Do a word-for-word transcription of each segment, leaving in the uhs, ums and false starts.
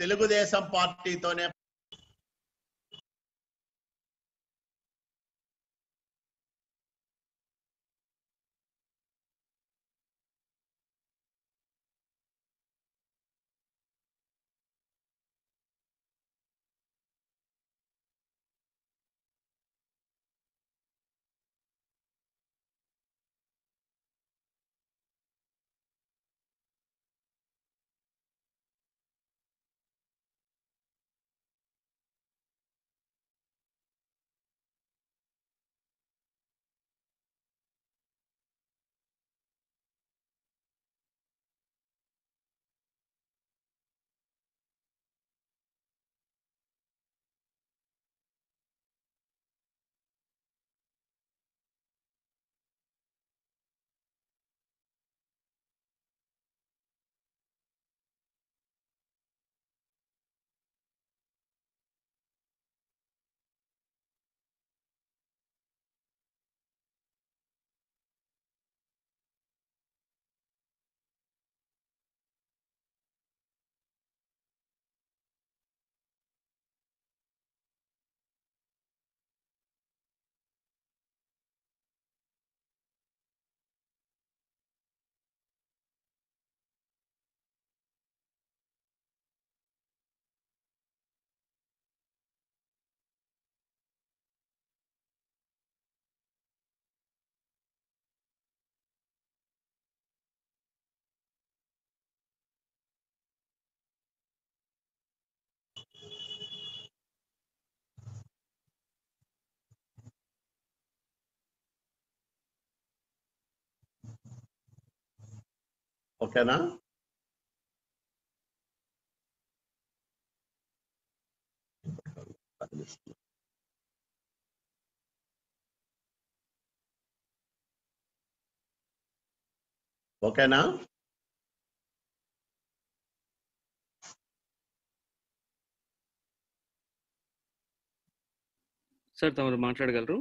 తెలుగుదేశం పార్టీతోనే ఓకేనా? ఓకేనా? సార్ తమరు మాట్లాడగలరు.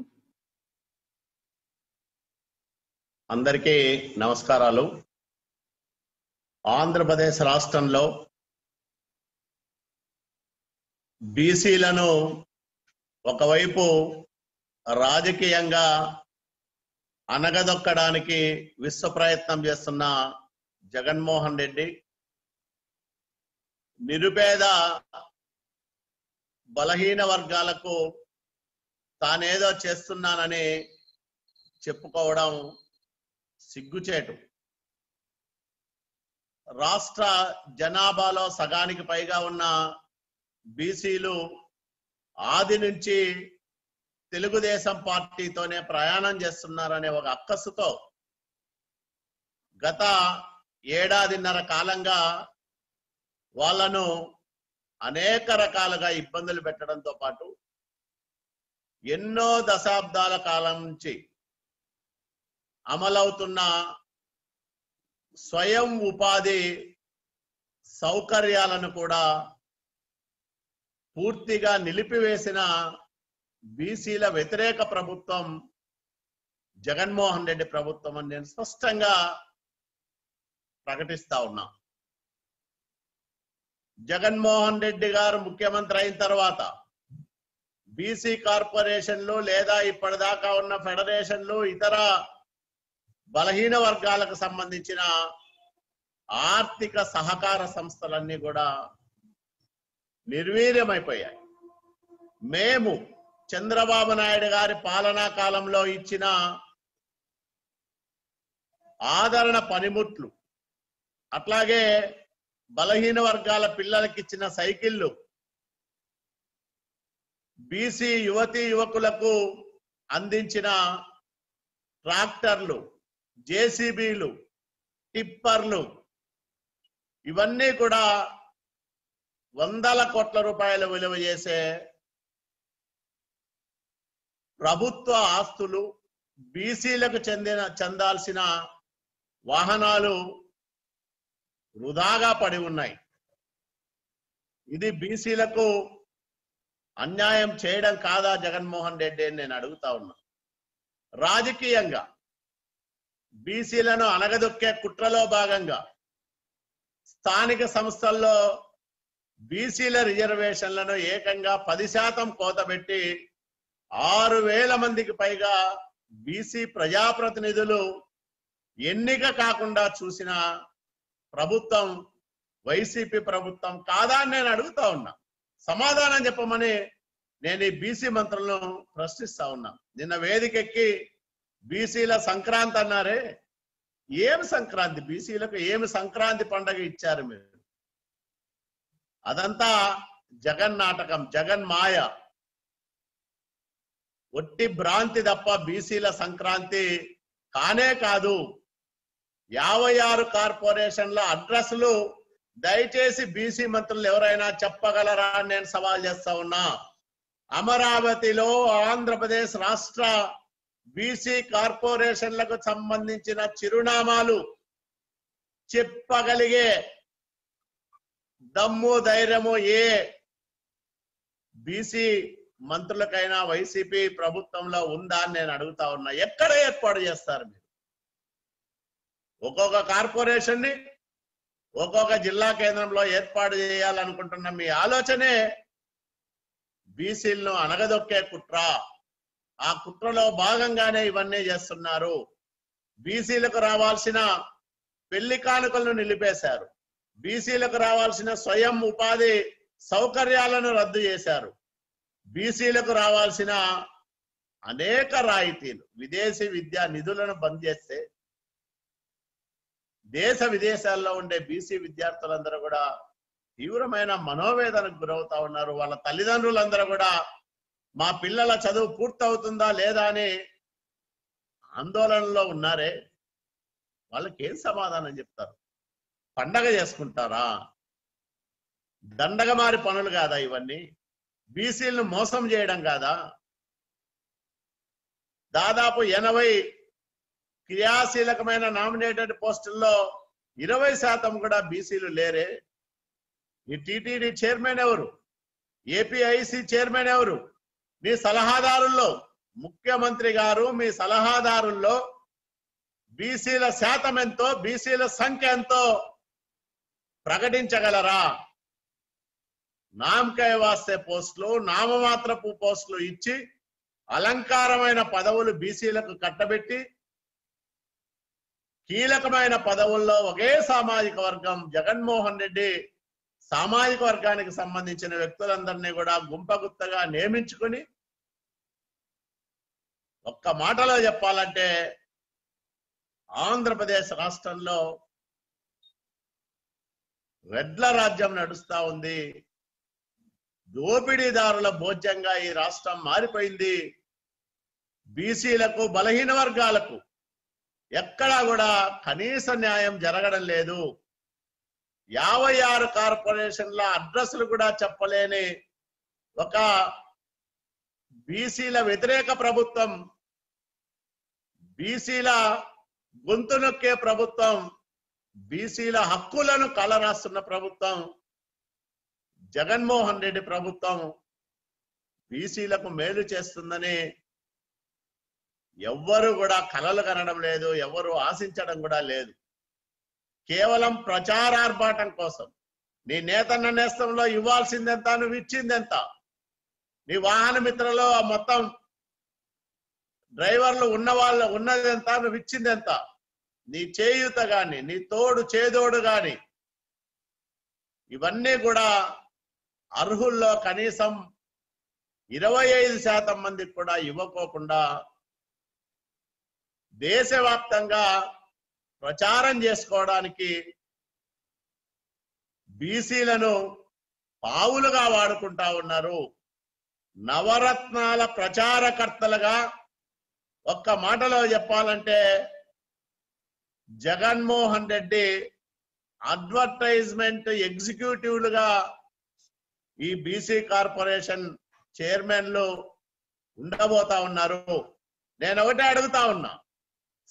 అందరికీ నమస్కారాలు. ఆంధ్రప్రదేశ్ రాష్ట్రంలో బీసీలను ఒకవైపు రాజకీయంగా అనగదొక్కడానికి విశ్వ ప్రయత్నం చేస్తున్న జగన్మోహన్ రెడ్డి, నిరుపేద బలహీన వర్గాలకు తానేదో చేస్తున్నానని చెప్పుకోవడం సిగ్గుచేటు. రాష్ట్ర జనాభాలో సగానికి పైగా ఉన్న బీసీలు ఆది నుంచి తెలుగుదేశం పార్టీతోనే ప్రయాణం చేస్తున్నారనే ఒక అక్కసుతో గత ఏడాదిన్నర కాలంగా వాళ్ళను అనేక రకాలుగా ఇబ్బందులు పెట్టడంతో పాటు ఎన్నో దశాబ్దాల కాలం నుంచి అమలవుతున్న స్వయం ఉపాధి సౌకర్యాలను కూడా పూర్తిగా నిలిపివేసిన బీసీల వ్యతిరేక ప్రభుత్వం జగన్మోహన్ రెడ్డి ప్రభుత్వం అని నేను స్పష్టంగా ప్రకటిస్తా ఉన్నా. జగన్మోహన్ రెడ్డి గారు ముఖ్యమంత్రి అయిన తర్వాత బీసీ కార్పొరేషన్లు లేదా ఇప్పటిదాకా ఉన్న ఫెడరేషన్లు ఇతర బలహీన వర్గాలకు సంబంధించిన ఆర్థిక సహకార సంస్థలన్నీ కూడా నిర్వీర్యమైపోయాయి. మేము చంద్రబాబు నాయుడు గారి పాలనా కాలంలో ఇచ్చిన ఆదరణ పనిముట్లు, అట్లాగే బలహీన వర్గాల పిల్లలకి ఇచ్చిన సైకిళ్ళు, బీసీ యువతీ యువకులకు అందించిన ట్రాక్టర్లు, జేసీబీలు, టిప్పర్లు, ఇవన్నీ కూడా వందల కోట్ల రూపాయల విలువ చేసే ప్రభుత్వ ఆస్తులు, బీసీలకు చెందిన చెందాల్సిన వాహనాలు వృధాగా పడి ఉన్నాయి. ఇది బీసీలకు అన్యాయం చేయడం కాదా జగన్మోహన్ రెడ్డి అని నేను అడుగుతా ఉన్నా. రాజకీయంగా బీసీలను అనగదొక్కే కుట్రలో భాగంగా స్థానిక సంస్థల్లో బీసీల రిజర్వేషన్లను ఏకంగా పది శాతం కోతబెట్టి ఆరు వేల మందికి పైగా బీసీ ప్రజా ప్రతినిధులు ఎన్నిక కాకుండా చూసిన ప్రభుత్వం వైసీపీ ప్రభుత్వం కాదా అని నేను అడుగుతా ఉన్నా. సమాధానం చెప్పమని నేను ఈ బీసీ మంత్రులను ప్రశ్నిస్తా ఉన్నా. నిన్న వేదికెక్కి బీసీల సంక్రాంతి అన్నారే, ఏమి సంక్రాంతి? బీసీలకు ఏమి సంక్రాంతి పండుగ ఇచ్చారు మీరు? అదంతా జగన్ నాటకం, జగన్ మాయ, ఒట్టి భ్రాంతి తప్ప బీసీల సంక్రాంతి కానే కాదు. యాభై ఆరు కార్పొరేషన్ల అడ్రస్లు దయచేసి బీసీ మంత్రులు ఎవరైనా చెప్పగలరా అని నేను సవాల్ చేస్తా ఉన్నా. అమరావతిలో ఆంధ్రప్రదేశ్ రాష్ట్ర బీసీ కార్పొరేషన్లకు సంబంధించిన చిరునామాలు చెప్పగలిగే దమ్ము ధైర్యము ఏ బీసీ మంత్రులకైనా వైసీపీ ప్రభుత్వంలో ఉందా అని నేను అడుగుతా ఉన్నా. ఎక్కడ ఏర్పాటు చేస్తారు మీరు? ఒక్కొక్క కార్పొరేషన్ని ఒక్కొక్క జిల్లా కేంద్రంలో ఏర్పాటు చేయాలనుకుంటున్న మీ ఆలోచనే బీసీలను అనగదొక్కే కుట్ర. ఆ కుట్రలో భాగంగానే ఇవన్నీ చేస్తున్నారు. బీసీలకు రావాల్సిన పెళ్లి కానుకలను నిలిపేశారు. బీసీలకు రావాల్సిన స్వయం ఉపాధి సౌకర్యాలను రద్దు చేశారు. బీసీలకు రావాల్సిన అనేక రాయితీలు, విదేశీ విద్యా నిధులను బంద్ చేస్తే దేశ విదేశాల్లో ఉండే బీసీ విద్యార్థులందరూ కూడా తీవ్రమైన మనోవేదనకు గురవుతా ఉన్నారు. వాళ్ళ తల్లిదండ్రులందరూ కూడా మా పిల్లల చదువు పూర్తవుతుందా లేదా అని ఆందోళనలో ఉన్నారే. వాళ్ళకి ఏం సమాధానం చెప్తారు? పండగ చేసుకుంటారా? దండగమారి పనులు కాదా ఇవన్నీ? బీసీలను మోసం చేయడం కాదా? దాదాపు ఎనభై క్రియాశీలకమైన నామినేటెడ్ పోస్టుల్లో ఇరవై శాతం కూడా బీసీలు లేరే. ఈ టీటీడీ చైర్మన్ ఎవరు? ఏపీఐసి చైర్మన్ ఎవరు? మీ సలహాదారుల్లో, ముఖ్యమంత్రి గారు మీ సలహాదారుల్లో బీసీల శాతం ఎంతో, బీసీల సంఖ్య ఎంతో ప్రకటించగలరా? నామకాయ వాస్తే పోస్టులు, నామమాత్రపు పోస్టులు ఇచ్చి అలంకారమైన పదవులు బీసీలకు కట్టబెట్టి కీలకమైన పదవుల్లో ఒకే సామాజిక వర్గం, జగన్మోహన్ రెడ్డి సామాజిక వర్గానికి సంబంధించిన వ్యక్తులందరినీ కూడా గుంపగుత్తగా నియమించుకుని, ఒక్క మాటలో చెప్పాలంటే ఆంధ్రప్రదేశ్ రాష్ట్రంలో రెడ్ల రాజ్యం నడుస్తా ఉంది. దోపిడీదారుల భోజ్యంగా ఈ రాష్ట్రం మారిపోయింది. బీసీలకు, బలహీన వర్గాలకు ఎక్కడా కూడా కనీస న్యాయం జరగడం లేదు. యాభై ఆరు కార్పొరేషన్ల అడ్రస్లు కూడా చెప్పలేని ఒక బీసీల వ్యతిరేక ప్రభుత్వం, బీసీల గొంతు నొక్కే ప్రభుత్వం, బీసీల హక్కులను కలరాస్తున్న ప్రభుత్వం, జగన్మోహన్ రెడ్డి ప్రభుత్వం బీసీలకు మేలు చేస్తుందని ఎవ్వరు కూడా కలలు కనడం లేదు, ఎవ్వరు ఆశించడం కూడా లేదు. కేవలం ప్రచారార్భాటం కోసం, నీ నేత నేస్తంలో ఇవ్వాల్సిందెంత, నువ్వు ఇచ్చిందెంత, నీ వాహన మిత్రలో మొత్తం డ్రైవర్లు ఉన్న వాళ్ళ ఉన్నదెంత, నువ్వు ఇచ్చిందెంత, నీ చేయూత కానీ, నీ తోడు చేదోడు కానీ, ఇవన్నీ కూడా అర్హుల్లో కనీసం ఇరవై ఐదు శాతం మందికి కూడా ఇవ్వకోకుండా దేశవ్యాప్తంగా ప్రచారం చేసుకోవడానికి బీసీలను పావులుగా వాడుకుంటా ఉన్నారు. నవరత్నాల ప్రచారకర్తలుగా ఒక్క మాటలో చెప్పాలంటే జగన్మోహన్ రెడ్డి అడ్వర్టైజ్మెంట్ ఎగ్జిక్యూటివ్లుగా ఈ బీసీ కార్పొరేషన్ చైర్మన్లు ఉండబోతా ఉన్నారు. నేను ఒకటే అడుగుతా ఉన్నా,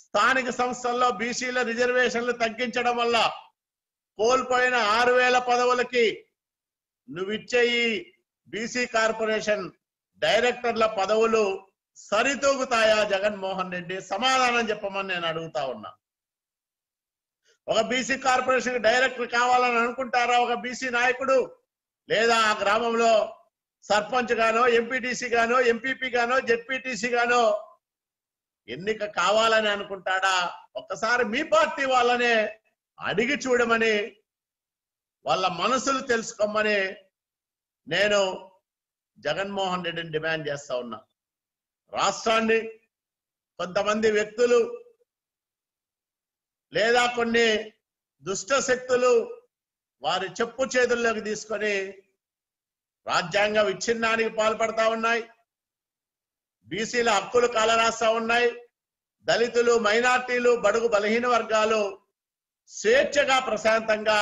స్థానిక సంస్థల్లో బీసీల రిజర్వేషన్లు తగ్గించడం వల్ల కోల్పోయిన ఆరు వేల పదవులకి నువ్విచ్చే ఈ బీసీ కార్పొరేషన్ డైరెక్టర్ల పదవులు సరితూగుతాయా జగన్మోహన్ రెడ్డి? సమాధానం చెప్పమని నేను అడుగుతా ఉన్నా. ఒక బీసీ కార్పొరేషన్ డైరెక్టర్ కావాలని అనుకుంటారా ఒక బీసీ నాయకుడు? లేదా ఆ గ్రామంలో సర్పంచ్ గానో ఎంపీటీసీ గానో ఎంపీపీ గానో జెడ్పీటీసీ గానో ఎన్నిక కావాలని అనుకుంటాడా? ఒక్కసారి మీ పార్టీ వాళ్ళనే అడిగి చూడమని వాళ్ళ మనసులు తెలుసుకోమని నేను జగన్మోహన్ రెడ్డిని డిమాండ్ చేస్తా ఉన్నా. రాష్ట్రాన్ని కొంతమంది వ్యక్తులు లేదా కొన్ని దుష్ట శక్తులు వారి చెప్పు చేతుల్లోకి తీసుకొని రాజ్యాంగ విచ్ఛిన్నానికి పాల్పడతా ఉన్నాయి, బీసీల హక్కులు కాలరాస్తా ఉన్నాయి, దళితులు మైనార్టీలు బడుగు బలహీన వర్గాలు స్వేచ్ఛగా ప్రశాంతంగా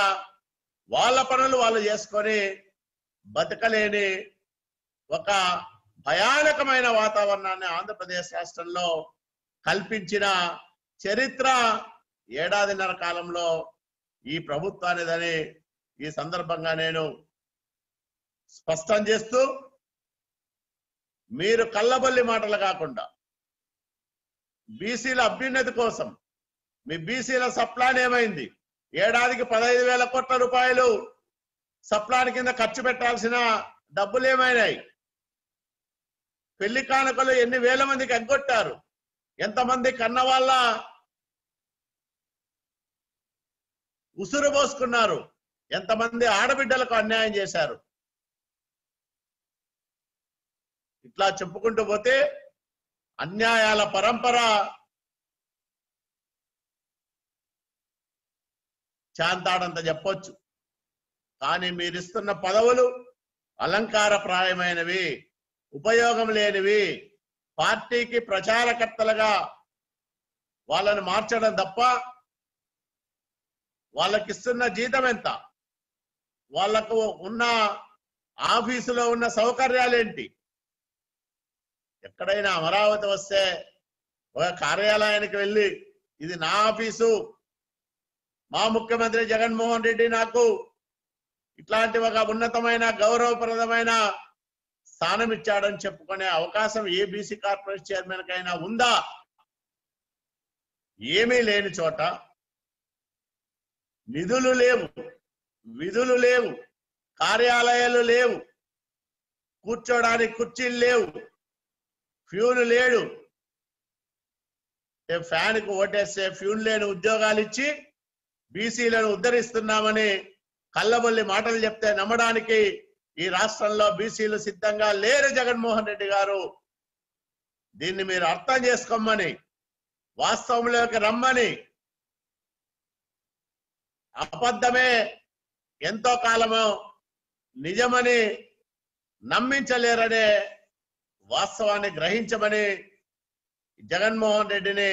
వాళ్ళ పనులు వాళ్ళు చేసుకొని బతకలేని ఒక భయానకమైన వాతావరణాన్ని ఆంధ్రప్రదేశ్ రాష్ట్రంలో కల్పించిన చరిత్ర ఏడాదిన్నర కాలంలో ఈ ప్రభుత్వానిదని ఈ సందర్భంగా నేను స్పష్టం చేస్తూ, మీరు కల్లబల్లి మాటలు కాకుండా బీసీల అభ్యున్నతి కోసం మీ బీసీల సప్లాన్ ఏమైంది? ఏడాదికి పదహైదు వేల కోట్ల రూపాయలు సప్లాన్ కింద ఖర్చు పెట్టాల్సిన డబ్బులు ఏమైనాయి? పెళ్లి కానుకలు ఎన్ని వేల మందికి ఎగ్గొట్టారు? ఎంతమంది కన్నవాళ్ళ ఉసురు పోసుకున్నారు? ఎంతమంది ఆడబిడ్డలకు అన్యాయం చేశారు? ఇట్లా చెప్పుకుంటూ పోతే అన్యాయాల పరంపర చాంతాడంత చెప్పొచ్చు. కానీ మీరిస్తున్న పదవులు అలంకారప్రాయమైనవి, ఉపయోగం లేనివి. పార్టీకి ప్రచారకర్తలుగా వాళ్ళని మార్చడం తప్ప వాళ్ళకిస్తున్న జీతం ఎంత, వాళ్ళకు ఉన్న ఆఫీసులో ఉన్న సౌకర్యాలేంటి? ఎక్కడైనా అమరావతి వస్తే ఒక కార్యాలయానికి వెళ్ళి ఇది నా ఆఫీసు, మా ముఖ్యమంత్రి జగన్మోహన్ రెడ్డి నాకు ఇట్లాంటి ఒక ఉన్నతమైన గౌరవప్రదమైన స్థానం ఇచ్చాడని చెప్పుకునే అవకాశం ఏ బీసీ కార్పొరేషన్ చైర్మన్ కైనా ఉందా? ఏమీ లేని చోట, నిధులు లేవు, విధులు లేవు, కార్యాలయాలు లేవు, కూర్చోడానికి కుర్చీలు లేవు, ఫ్యూన్ లేడు. ఫ్యాన్కు ఓటేస్తే ఫ్యూన్ లేని ఉద్యోగాలు ఇచ్చి బీసీలను ఉద్ధరిస్తున్నామని కల్లబొల్లి మాటలు చెప్తే నమ్మడానికి ఈ రాష్ట్రంలో బీసీలు సిద్ధంగా లేరు జగన్మోహన్ రెడ్డి గారు. దీన్ని మీరు అర్థం చేసుకోమని, వాస్తవంలోకి రమ్మని. అబద్ధమే ఎంతో కాలము నిజమని నమ్మించలేరనే వాస్తవాన్ని గ్రహించమని జగన్మోహన్ రెడ్డిని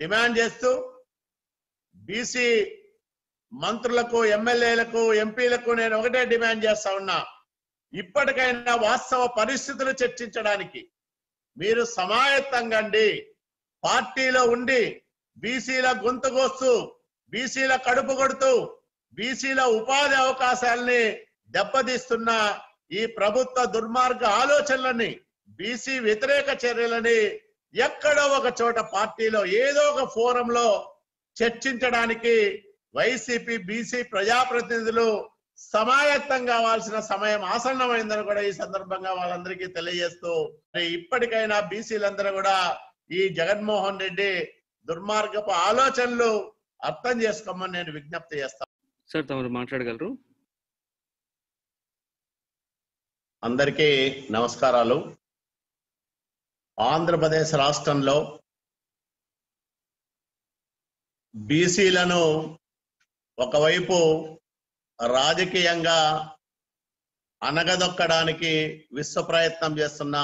డిమాండ్ చేస్తూ, బీసీ మంత్రులకు ఎమ్మెల్యేలకు ఎంపీలకు నేను ఒకటే డిమాండ్ చేస్తా ఉన్నా, ఇప్పటికైనా వాస్తవ పరిస్థితులు చర్చించడానికి మీరు సమాయత్తంగండి. పార్టీలో ఉండి బీసీల గొంతు కోస్తూ, బీసీల కడుపు కొడుతూ, బీసీల ఉపాధి అవకాశాలని దెబ్బతీస్తున్న ఈ ప్రభుత్వ దుర్మార్గ ఆలోచనలని, బీసీ వ్యతిరేక చర్యలని ఎక్కడో ఒక చోట పార్టీలో ఏదో ఒక ఫోరంలో చర్చించడానికి వైసీపీ బీసీ ప్రజాప్రతినిధులు సమాయత్తం కావాల్సిన సమయం ఆసన్నమైందని కూడా ఈ సందర్భంగా వాళ్ళందరికీ తెలియజేస్తూ, ఇప్పటికైనా బీసీలందరూ కూడా ఈ జగన్మోహన్ రెడ్డి దుర్మార్గపు ఆలోచనలు అర్థం చేసుకోమని నేను విజ్ఞప్తి చేస్తాను. సార్ తమరు మాట్లాడగలరు. అందరికీ నమస్కారాలు. ఆంధ్రప్రదేశ్ రాష్ట్రంలో బీసీలను ఒకవైపు రాజకీయంగా అనగదొక్కడానికి విశ్వ ప్రయత్నం చేస్తున్న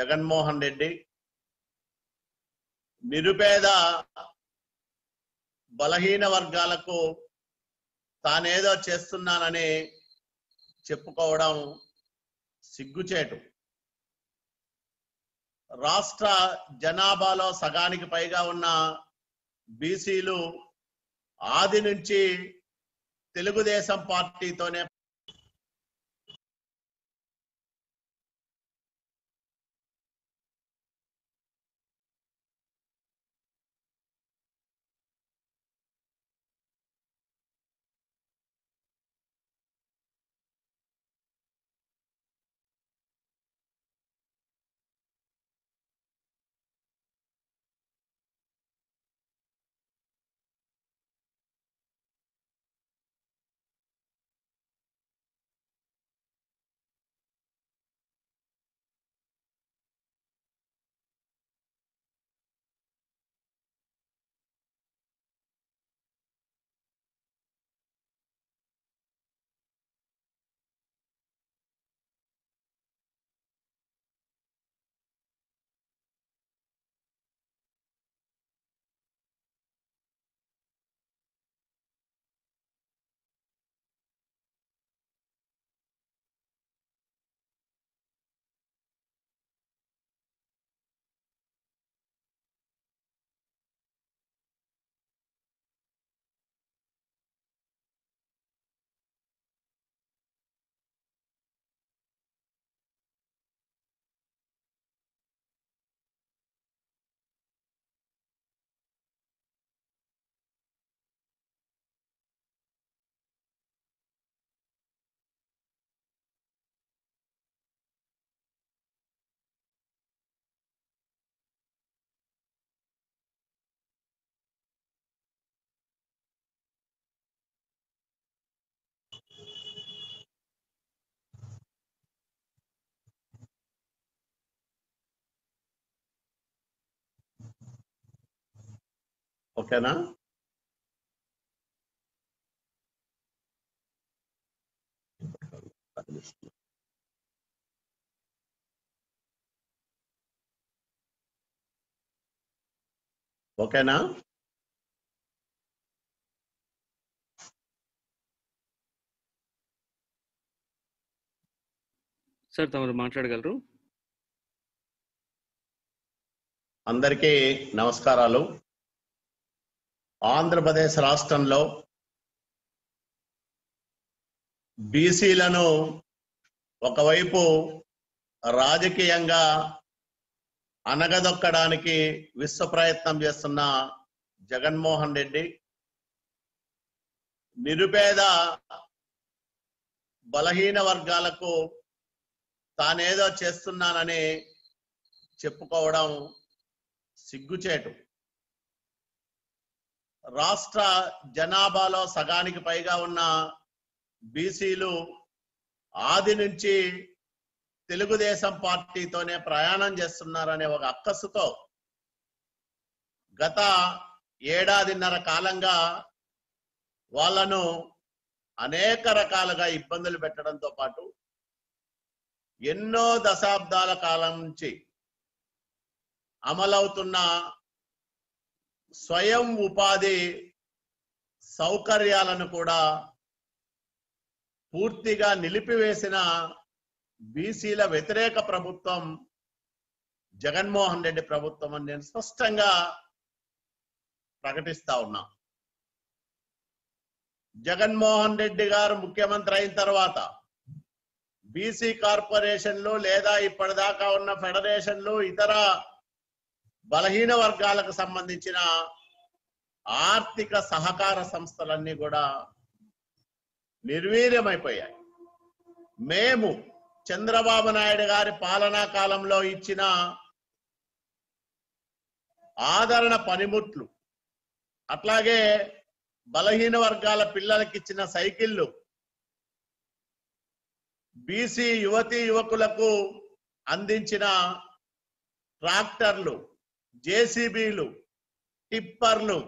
జగన్మోహన్ రెడ్డి, నిరుపేద బలహీన వర్గాలకు తానేదో చేస్తున్నానని చెప్పుకోవడం సిగ్గుచేటు. రాష్ట్ర జనాభాలో సగానికి పైగా ఉన్న బీసీలు ఆది నుంచి తెలుగుదేశం పార్టీతోనే ఓకేనా? ఓకేనా? సార్ తమరు మాట్లాడగలరు. అందరికీ నమస్కారాలు. ఆంధ్రప్రదేశ్ రాష్ట్రంలో బీసీలను ఒకవైపు రాజకీయంగా అనగదొక్కడానికి విశ్వ ప్రయత్నం చేస్తున్న జగన్మోహన్ రెడ్డి, నిరుపేద బలహీన వర్గాలకు తానేదో చేస్తున్నానని చెప్పుకోవడం సిగ్గుచేటు. రాష్ట్ర జనాభాలో సగానికి పైగా ఉన్న బీసీలు ఆది నుంచి తెలుగుదేశం పార్టీతోనే ప్రయాణం చేస్తున్నారనే ఒక అక్కసుతో గత ఏడాదిన్నర కాలంగా వాళ్ళను అనేక రకాలుగా ఇబ్బందులు పెట్టడంతో పాటు ఎన్నో దశాబ్దాల కాలం నుంచి అమలవుతున్న స్వయం ఉపాధి సౌకర్యాలను కూడా పూర్తిగా నిలిపివేసిన బీసీల వ్యతిరేక ప్రభుత్వం జగన్మోహన్ రెడ్డి ప్రభుత్వం అని నేను స్పష్టంగా ప్రకటిస్తా ఉన్నా. జగన్మోహన్ రెడ్డి గారు ముఖ్యమంత్రి అయిన తర్వాత బీసీ కార్పొరేషన్లు లేదా ఇప్పటిదాకా ఉన్న ఫెడరేషన్లు ఇతర బలహీన వర్గాలకు సంబంధించిన ఆర్థిక సహకార సంస్థలన్నీ కూడా నిర్వీర్యమైపోయాయి. మేము చంద్రబాబు నాయుడు గారి పాలనా కాలంలో ఇచ్చిన ఆదరణ పనిముట్లు, అట్లాగే బలహీన వర్గాల పిల్లలకి ఇచ్చిన సైకిళ్ళు, బీసీ యువతీ యువకులకు అందించిన ట్రాక్టర్లు, జేసీబీలు, టిప్పర్లు,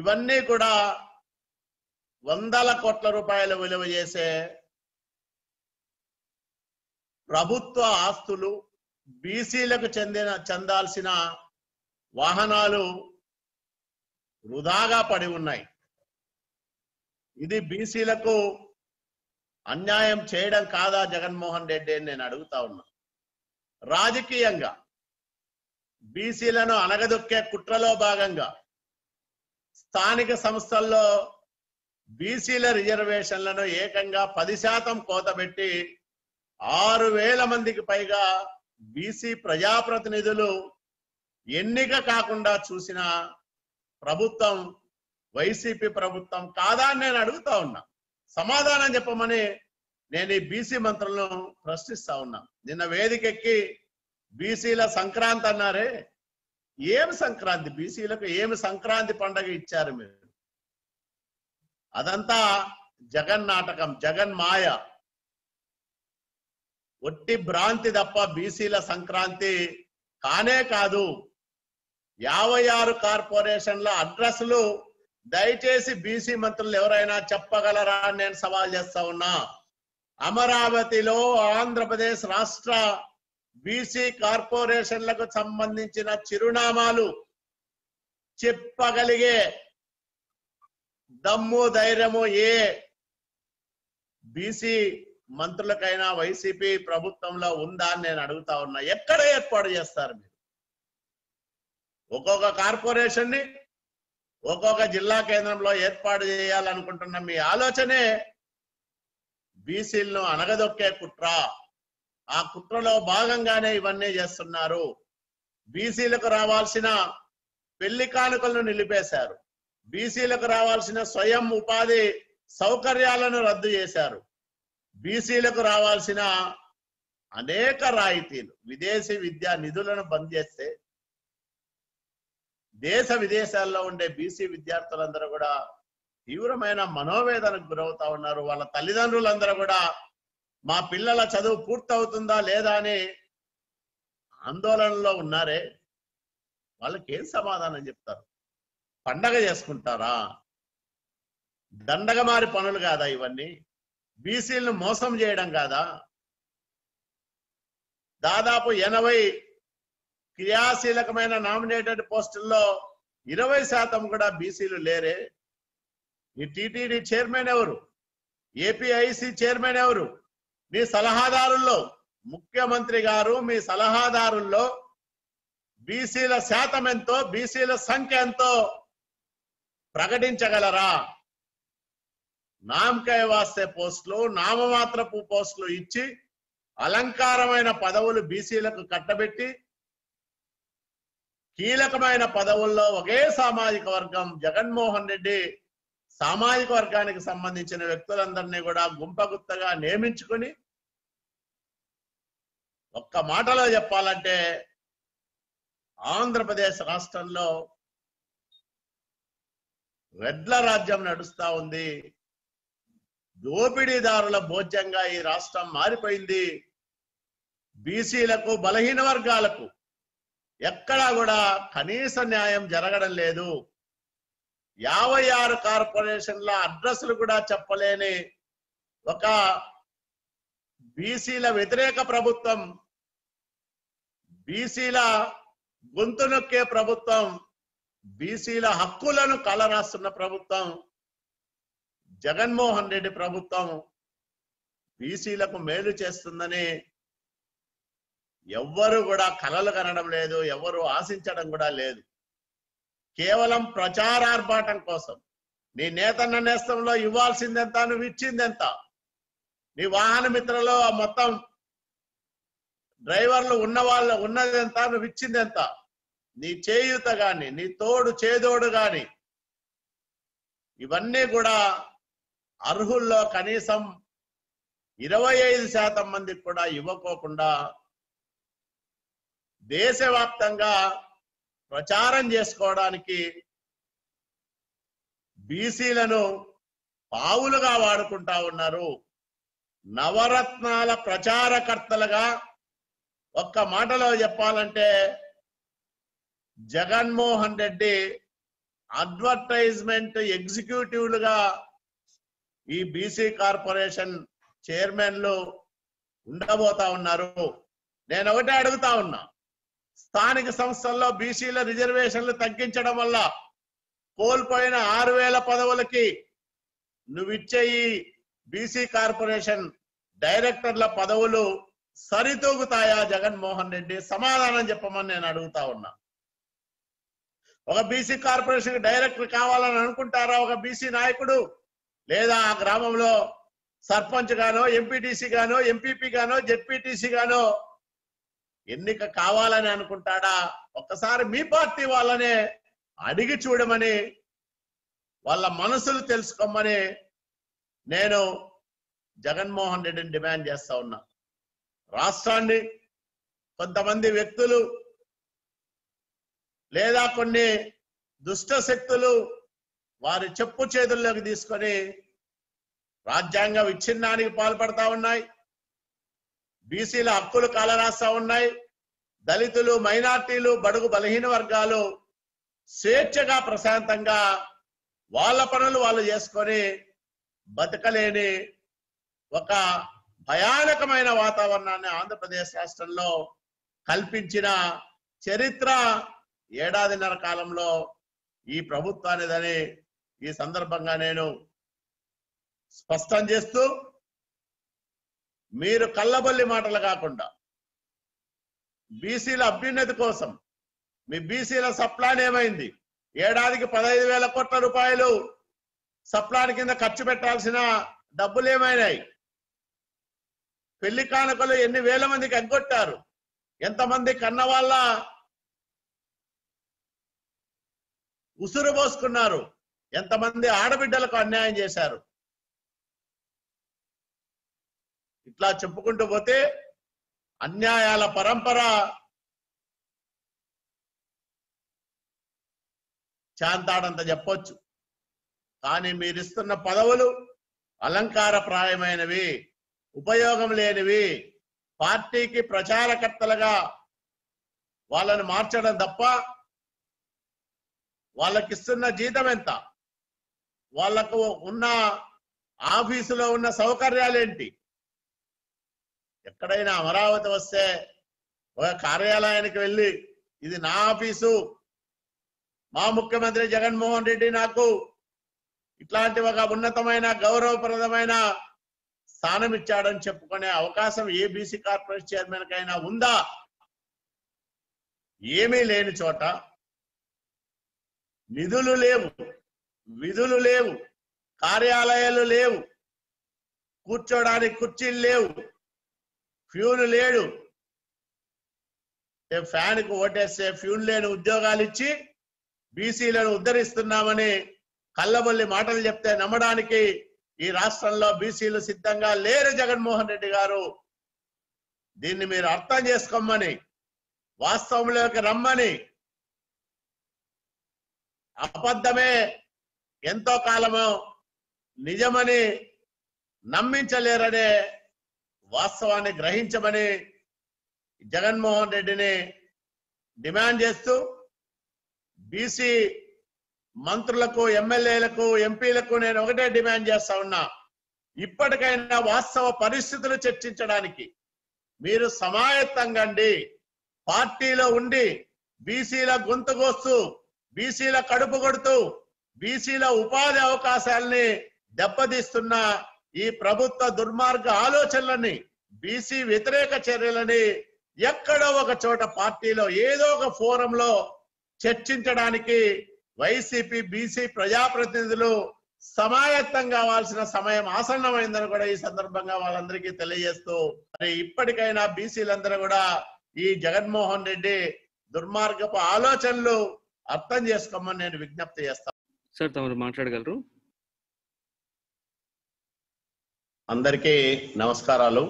ఇవన్నీ కూడా వందల కోట్ల రూపాయలు విలువ చేసే ప్రభుత్వ ఆస్తులు, బీసీలకు చెందిన చెందాల్సిన వాహనాలు వృధాగా పడి ఉన్నాయి. ఇది బీసీలకు అన్యాయం చేయడం కాదా జగన్మోహన్ రెడ్డి అని నేను అడుగుతా ఉన్నా. రాజకీయంగా బీసీలను అనగదొక్కే కుట్రలో భాగంగా స్థానిక సంస్థల్లో బీసీల రిజర్వేషన్లను ఏకంగా పది శాతం కోతబెట్టి ఆరు వేల మందికి పైగా బీసీ ప్రజాప్రతినిధులు ఎన్నిక కాకుండా చూసిన ప్రభుత్వం వైసీపీ ప్రభుత్వం కాదా అని నేను అడుగుతా ఉన్నా. సమాధానం చెప్పమని నేను ఈ బీసీ మంత్రులను ప్రశ్నిస్తా ఉన్నా. నిన్న వేదికెక్కి బీసీల సంక్రాంతి అన్నారే, ఏమి సంక్రాంతి? బీసీలకు ఏమి సంక్రాంతి పండగ ఇచ్చారు మీరు? అదంతా జగన్ నాటకం, జగన్ మాయ, ఒట్టి భ్రాంతి తప్ప బీసీల సంక్రాంతి కానే కాదు. యాభై ఆరు కార్పొరేషన్ల అడ్రస్లు దయచేసి బీసీ మంత్రులు ఎవరైనా చెప్పగలరా అని నేను సవాల్ చేస్తా ఉన్నా. అమరావతిలో ఆంధ్రప్రదేశ్ రాష్ట్ర బీసీ కార్పొరేషన్లకు సంబంధించిన చిరునామాలు చెప్పగలిగే దమ్ము ధైర్యము ఏ బీసీ మంత్రులకైనా వైసీపీ ప్రభుత్వంలో ఉందా అని నేను అడుగుతా ఉన్నా. ఎక్కడ ఏర్పాటు చేస్తారు మీరు? ఒక్కొక్క కార్పొరేషన్ని ఒక్కొక్క జిల్లా కేంద్రంలో ఏర్పాటు చేయాలనుకుంటున్న మీ ఆలోచనే బీసీలను అనగదొక్కే కుట్ర. ఆ కుట్రలో భాగంగానే ఇవన్నీ చేస్తున్నారు. బీసీలకు రావాల్సిన పెళ్లి కానుకలను నిలిపేశారు, బీసీలకు రావాల్సిన స్వయం ఉపాధి సౌకర్యాలను రద్దు చేశారు, బీసీలకు రావాల్సిన అనేక రాయితీలు, విదేశీ విద్యా నిధులను బంద్ చేస్తే దేశ విదేశాల్లో ఉండే బీసీ విద్యార్థులందరూ కూడా తీవ్రమైన మనోవేదనకు గురవుతా ఉన్నారు. వాళ్ళ తల్లిదండ్రులందరూ కూడా మా పిల్లల చదువు పూర్తవుతుందా లేదా అని ఆందోళనలో ఉన్నారే, వాళ్ళకేం సమాధానం చెప్తారు? పండగ చేసుకుంటారా? దండగమారి పనులు కాదా ఇవన్నీ? బీసీలను మోసం చేయడం కాదా? దాదాపు ఎనభై క్రియాశీలకమైన నామినేటెడ్ పోస్టుల్లో ఇరవై శాతం కూడా బీసీలు లేరే. నీ టీటీడీ చైర్మన్ ఎవరు? ఏపీఐసి చైర్మన్ ఎవరు? మీ సలహాదారుల్లో, ముఖ్యమంత్రి గారు మీ సలహాదారుల్లో బీసీల శాతం ఎంతో, బీసీల సంఖ్య ఎంతో ప్రకటించగలరా? నామకాయ వాస్తే పోస్టులు, నామమాత్రపు పోస్టులు ఇచ్చి అలంకారమైన పదవులు బీసీలకు కట్టబెట్టి కీలకమైన పదవుల్లో ఒకే సామాజిక వర్గం, జగన్మోహన్ రెడ్డి సామాజిక వర్గానికి సంబంధించిన వ్యక్తులందరినీ కూడా గుంపగుత్తగా నియమించుకుని, ఒక్క మాటలో చెప్పాలంటే ఆంధ్రప్రదేశ్ రాష్ట్రంలో రెడ్ల రాజ్యం నడుస్తా ఉంది. దోపిడీదారుల భోజ్యంగా ఈ రాష్ట్రం మారిపోయింది. బీసీలకు, బలహీన వర్గాలకు ఎక్కడా కూడా కనీస న్యాయం జరగడం లేదు. యాభై ఆరు కార్పొరేషన్ల అడ్రస్లు కూడా చెప్పలేని ఒక బీసీల వ్యతిరేక ప్రభుత్వం, బీసీల గొంతు నొక్కే ప్రభుత్వం, బీసీల హక్కులను కలరాస్తున్న ప్రభుత్వం జగన్మోహన్ రెడ్డి ప్రభుత్వం బీసీలకు మేలు చేస్తుందని ఎవ్వరు కూడా కలలు కనడం లేదు, ఎవరు ఆశించడం కూడా లేదు. కేవలం ప్రచారార్భాటం కోసం, నీ నేతన్న నేస్తంలో ఇవ్వాల్సిందెంత, నువ్వు ఇచ్చిందెంత, నీ వాహన మిత్రలో మొత్తం డ్రైవర్లు ఉన్న వాళ్ళు ఉన్నదెంత, నువ్వు ఇచ్చిందెంత, నీ చేయూత కానీ, నీ తోడు చేదోడు కానీ, ఇవన్నీ కూడా అర్హుల్లో కనీసం ఇరవై ఐదు శాతం మందికి కూడా ఇవ్వకోకుండా దేశవ్యాప్తంగా ప్రచారం చేసుకోవడానికి బీసీలను పావులుగా వాడుకుంటా ఉన్నారు. నవరత్నాల ప్రచారకర్తలుగా ఒక్క మాటలో చెప్పాలంటే జగన్మోహన్ రెడ్డి అడ్వర్టైజ్మెంట్ ఎగ్జిక్యూటివ్లుగా ఈ బీసీ కార్పొరేషన్ చైర్మన్లు ఉండబోతా ఉన్నారు. నేను ఒకటే అడుగుతా ఉన్నా, స్థానిక సంస్థల్లో బీసీల రిజర్వేషన్లు తగ్గించడం వల్ల కోల్పోయిన ఆరు వేల పదవులకి నువ్విచ్చే ఈ బీసీ కార్పొరేషన్ డైరెక్టర్ల పదవులు సరితూగుతాయా జగన్మోహన్ రెడ్డి? సమాధానం చెప్పమని నేను అడుగుతా ఉన్నా. ఒక బీసీ కార్పొరేషన్ డైరెక్టర్ కావాలని అనుకుంటారా ఒక బీసీ నాయకుడు? లేదా ఆ గ్రామంలో సర్పంచ్ గానో, ఎంపీటీసీ గానో, ఎంపీపీ గానో, జెడ్పీటీసీ గానో ఎన్నిక కావాలని అనుకుంటాడా? ఒక్కసారి మీ పార్టీ వాళ్ళనే అడిగి చూడమని, వాళ్ళ మనసులు తెలుసుకోమని నేను జగన్మోహన్ రెడ్డిని డిమాండ్ చేస్తా ఉన్నా. రాష్ట్రాన్ని కొంతమంది వ్యక్తులు లేదా కొన్ని దుష్ట శక్తులు వారి చెప్పు చేతుల్లోకి తీసుకొని రాజ్యాంగ విచ్ఛిన్నానికి పాల్పడతా ఉన్నాయి, బీసీల హక్కులు కాలరాస్తా ఉన్నాయి, దళితులు, మైనార్టీలు, బడుగు బలహీన వర్గాలు స్వేచ్ఛగా ప్రశాంతంగా వాళ్ళ పనులు వాళ్ళు చేసుకొని బతకలేని ఒక భయానకమైన వాతావరణాన్ని ఆంధ్రప్రదేశ్ రాష్ట్రంలో కల్పించిన చరిత్ర ఏడాదిన్నర కాలంలో ఈ ప్రభుత్వానిదని ఈ సందర్భంగా నేను స్పష్టం చేస్తూ, మీరు కళ్ళబొల్లి మాటలు కాకుండా బీసీల అభ్యున్నతి కోసం, మీ బీసీల సప్లాన్ ఏమైంది? ఏడాదికి పదహైదు వేల కోట్ల రూపాయలు సప్లాన్ కింద ఖర్చు పెట్టాల్సిన డబ్బులు ఏమైనాయి? పెళ్లి కానుకలు ఎన్ని వేల మందికి ఎగ్గొట్టారు? ఎంతమంది కన్నవాళ్ళ ఉసురు పోసుకున్నారు? ఎంతమంది ఆడబిడ్డలకు అన్యాయం చేశారు? ఇట్లా చెప్పుకుంటూ పోతే అన్యాయాల పరంపర చాంతాడంత చెప్పొచ్చు. కానీ మీరిస్తున్న పదవులు అలంకారప్రాయమైనవి, ఉపయోగం లేనివి. పార్టీకి ప్రచారకర్తలుగా వాళ్ళని మార్చడం తప్ప వాళ్ళకి ఇస్తున్న జీతం ఎంత, వాళ్ళకు ఉన్న ఆఫీసులో ఉన్న సౌకర్యాలు ఏంటి? ఎక్కడైనా అమరావతి వస్తే ఒక కార్యాలయానికి వెళ్ళి ఇది నా ఆఫీసు, మా ముఖ్యమంత్రి జగన్మోహన్ రెడ్డి నాకు ఇట్లాంటి ఒక ఉన్నతమైన గౌరవప్రదమైన స్థానం ఇచ్చాడని చెప్పుకునే అవకాశం ఏ బీసీ కార్పొరేషన్ చైర్మన్ కైనా ఉందా? ఏమీ లేని చోట నిధులు లేవు, విధులు లేవు, కార్యాలయాలు లేవు, కూర్చోడానికి కుర్చీలు లేవు, ఫ్యూన్ లేడు. ఫ్యాన్కు ఓటేస్తే ఫ్యూన్ లేని ఉద్యోగాలు ఇచ్చి బీసీలను ఉద్ధరిస్తున్నామని కళ్ళబొల్లి మాటలు చెప్తే నమ్మడానికి ఈ రాష్ట్రంలో బీసీలు సిద్ధంగా లేరు జగన్మోహన్ రెడ్డి గారు. దీన్ని మీరు అర్థం చేసుకోమని, వాస్తవంలోకి రమ్మని. అబద్ధమే ఎంతో కాలము నిజమని నమ్మించలేరనే వాస్తవాన్ని గ్రహించమని జగన్మోహన్ రెడ్డిని డిమాండ్ చేస్తూ, బీసీ మంత్రులకు, ఎమ్మెల్యేలకు, ఎంపీలకు నేను ఒకటే డిమాండ్ చేస్తా ఉన్నా, ఇప్పటికైనా వాస్తవ పరిస్థితులు చర్చించడానికి మీరు సమాయత్తంగండి. పార్టీలో ఉండి బీసీల గొంతు కోస్తూ, బీసీల కడుపు కొడుతూ, బీసీల ఉపాధి అవకాశాలని దెబ్బతీస్తున్న ఈ ప్రభుత్వ దుర్మార్గ ఆలోచనలని, బీసీ వ్యతిరేక చర్యలని ఎక్కడో ఒక చోట పార్టీలో ఏదో ఒక ఫోరంలో చర్చించడానికి వైసీపీ బీసీ ప్రజాప్రతినిధులు సమాయత్తం కావాల్సిన సమయం ఆసన్నమైందని కూడా ఈ సందర్భంగా వాళ్ళందరికీ తెలియజేస్తూ, మరి ఇప్పటికైనా బీసీలందరూ కూడా ఈ జగన్మోహన్ రెడ్డి దుర్మార్గపు ఆలోచనలు అర్థం చేసుకోమని నేను విజ్ఞప్తి చేస్తాను. సార్ తమరు మాట్లాడగలరు. అందరికీ నమస్కారాలు.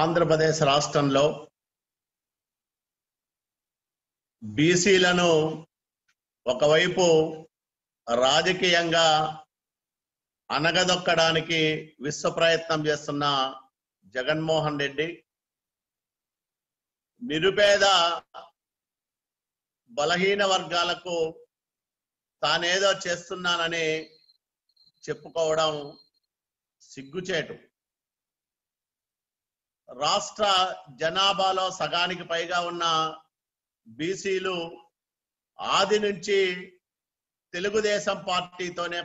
ఆంధ్రప్రదేశ్ రాష్ట్రంలో బీసీలను ఒకవైపు రాజకీయంగా అనగదొక్కడానికి విశ్వ ప్రయత్నం చేస్తున్న జగన్మోహన్ రెడ్డి, నిరుపేద బలహీన వర్గాలకు తానేదో చేస్తున్నానని చెప్పుకోవడం సిగ్గుచేటు. రాష్ట్ర జనాభాలో సగానికి పైగా ఉన్న బీసీలు ఆది నుంచి తెలుగుదేశం పార్టీతోనే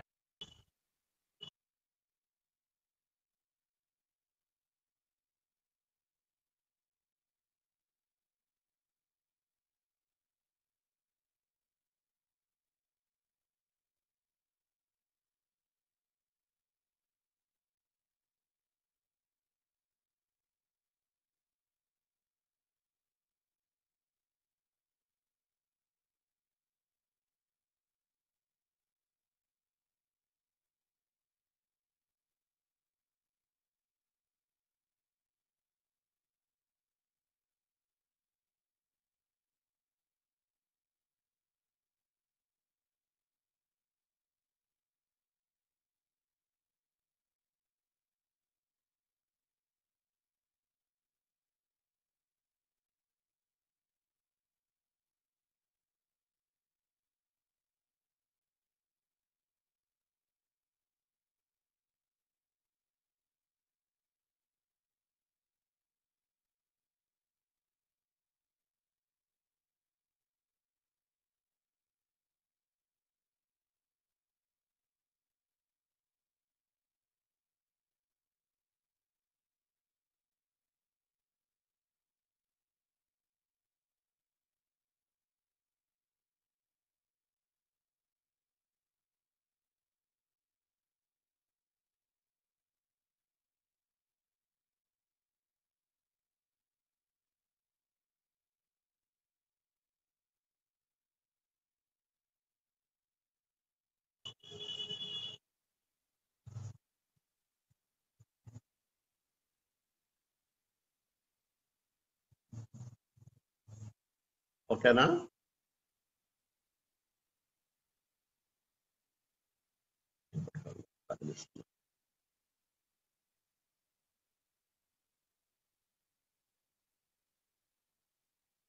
ఓకేనా?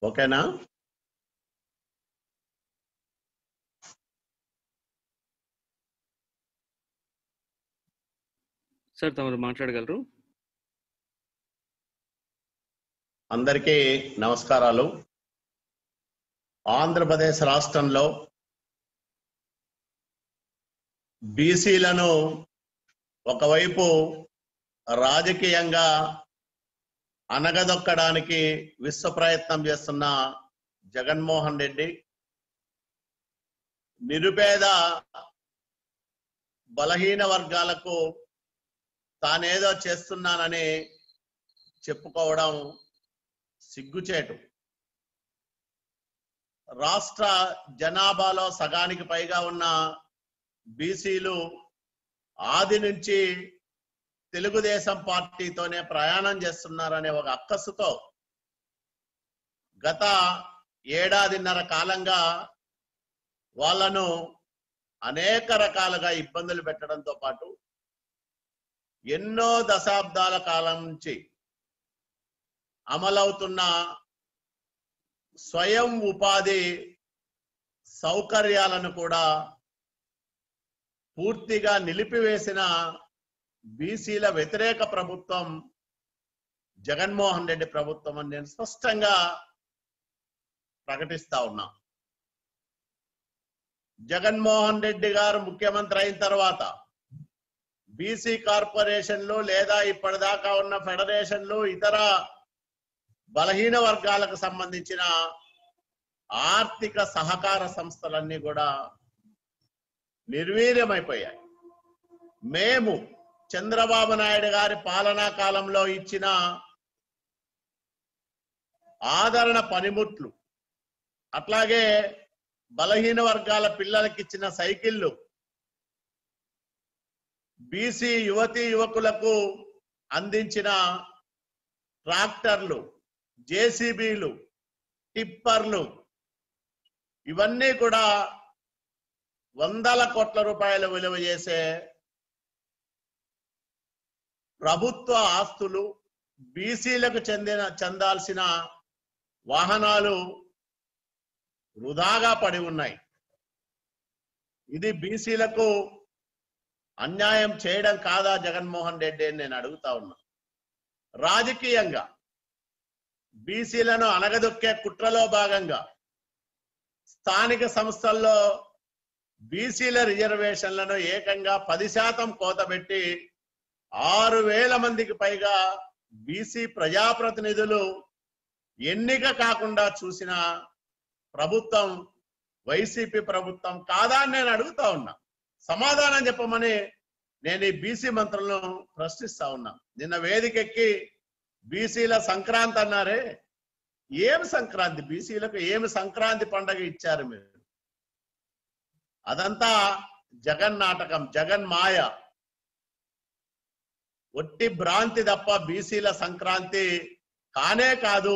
ఓకేనా? సార్ తమరు మాట్లాడగలరు. అందరికీ నమస్కారాలు. ఆంధ్రప్రదేశ్ రాష్ట్రంలో బీసీలను ఒకవైపు రాజకీయంగా అనగదొక్కడానికి విశ్వ ప్రయత్నం చేస్తున్న జగన్మోహన్ రెడ్డి, నిరుపేద బలహీన వర్గాలకు తానేదో చేస్తున్నానని చెప్పుకోవడం సిగ్గుచేటు. రాష్ట్ర జనాభాలో సగానికి పైగా ఉన్న బీసీలు ఆది నుంచి తెలుగుదేశం పార్టీతోనే ప్రయాణం చేస్తున్నారనే ఒక అక్కసుతో గత ఏడాదిన్నర కాలంగా వాళ్ళను అనేక రకాలుగా ఇబ్బందులు పెట్టడంతో పాటు ఎన్నో దశాబ్దాల కాలం నుంచి అమలవుతున్న స్వయం ఉపాధి సౌకర్యాలను కూడా పూర్తిగా నిలిపివేసిన బీసీల వ్యతిరేక ప్రభుత్వం జగన్మోహన్ రెడ్డి ప్రభుత్వం అని నేను స్పష్టంగా ప్రకటిస్తా ఉన్నా. జగన్మోహన్ రెడ్డి గారు ముఖ్యమంత్రి అయిన తర్వాత బీసీ కార్పొరేషన్లు లేదా ఇప్పటిదాకా ఉన్న ఫెడరేషన్లు ఇతర బలహీన వర్గాలకు సంబంధించిన ఆర్థిక సహకార సంస్థలన్నీ కూడా నిర్వీర్యమైపోయాయి. మేము చంద్రబాబు నాయుడు గారి పాలనా కాలంలో ఇచ్చిన ఆదరణ పనిముట్లు, అట్లాగే బలహీన వర్గాల పిల్లలకి ఇచ్చిన సైకిళ్ళు, బీసీ యువతీ యువకులకు అందించిన ట్రాక్టర్లు, జేసీబీలు, టిప్పర్లు, ఇవన్నీ కూడా వందల కోట్ల రూపాయలు విలువ చేసే ప్రభుత్వ ఆస్తులు. బీసీలకు చెందిన చెందాల్సిన వాహనాలు వృధాగా పడి ఉన్నాయి. ఇది బీసీలకు అన్యాయం చేయడం కాదా జగన్మోహన్ రెడ్డి అని నేను అడుగుతా ఉన్నా. రాజకీయంగా బీసీలను అనగదొక్కే కుట్రలో భాగంగా స్థానిక సంస్థల్లో బీసీల రిజర్వేషన్లను ఏకంగా పది శాతం కోతబెట్టి ఆరు వేల మందికి పైగా బీసీ ప్రజాప్రతినిధులు ఎన్నిక కాకుండా చూసిన ప్రభుత్వం వైసీపీ ప్రభుత్వం కాదా అని నేను అడుగుతా ఉన్నా. సమాధానం చెప్పమని నేను ఈ బీసీ మంత్రులను ప్రశ్నిస్తా ఉన్నా. నిన్న వేదికెక్కి బీసీల సంక్రాంతి అన్నారే, ఏమి సంక్రాంతి? బీసీలకు ఏమి సంక్రాంతి పండగ ఇచ్చారు మీరు? అదంతా జగన్ నాటకం, జగన్ మాయ, ఒట్టి భ్రాంతి తప్ప బీసీల సంక్రాంతి కానే కాదు.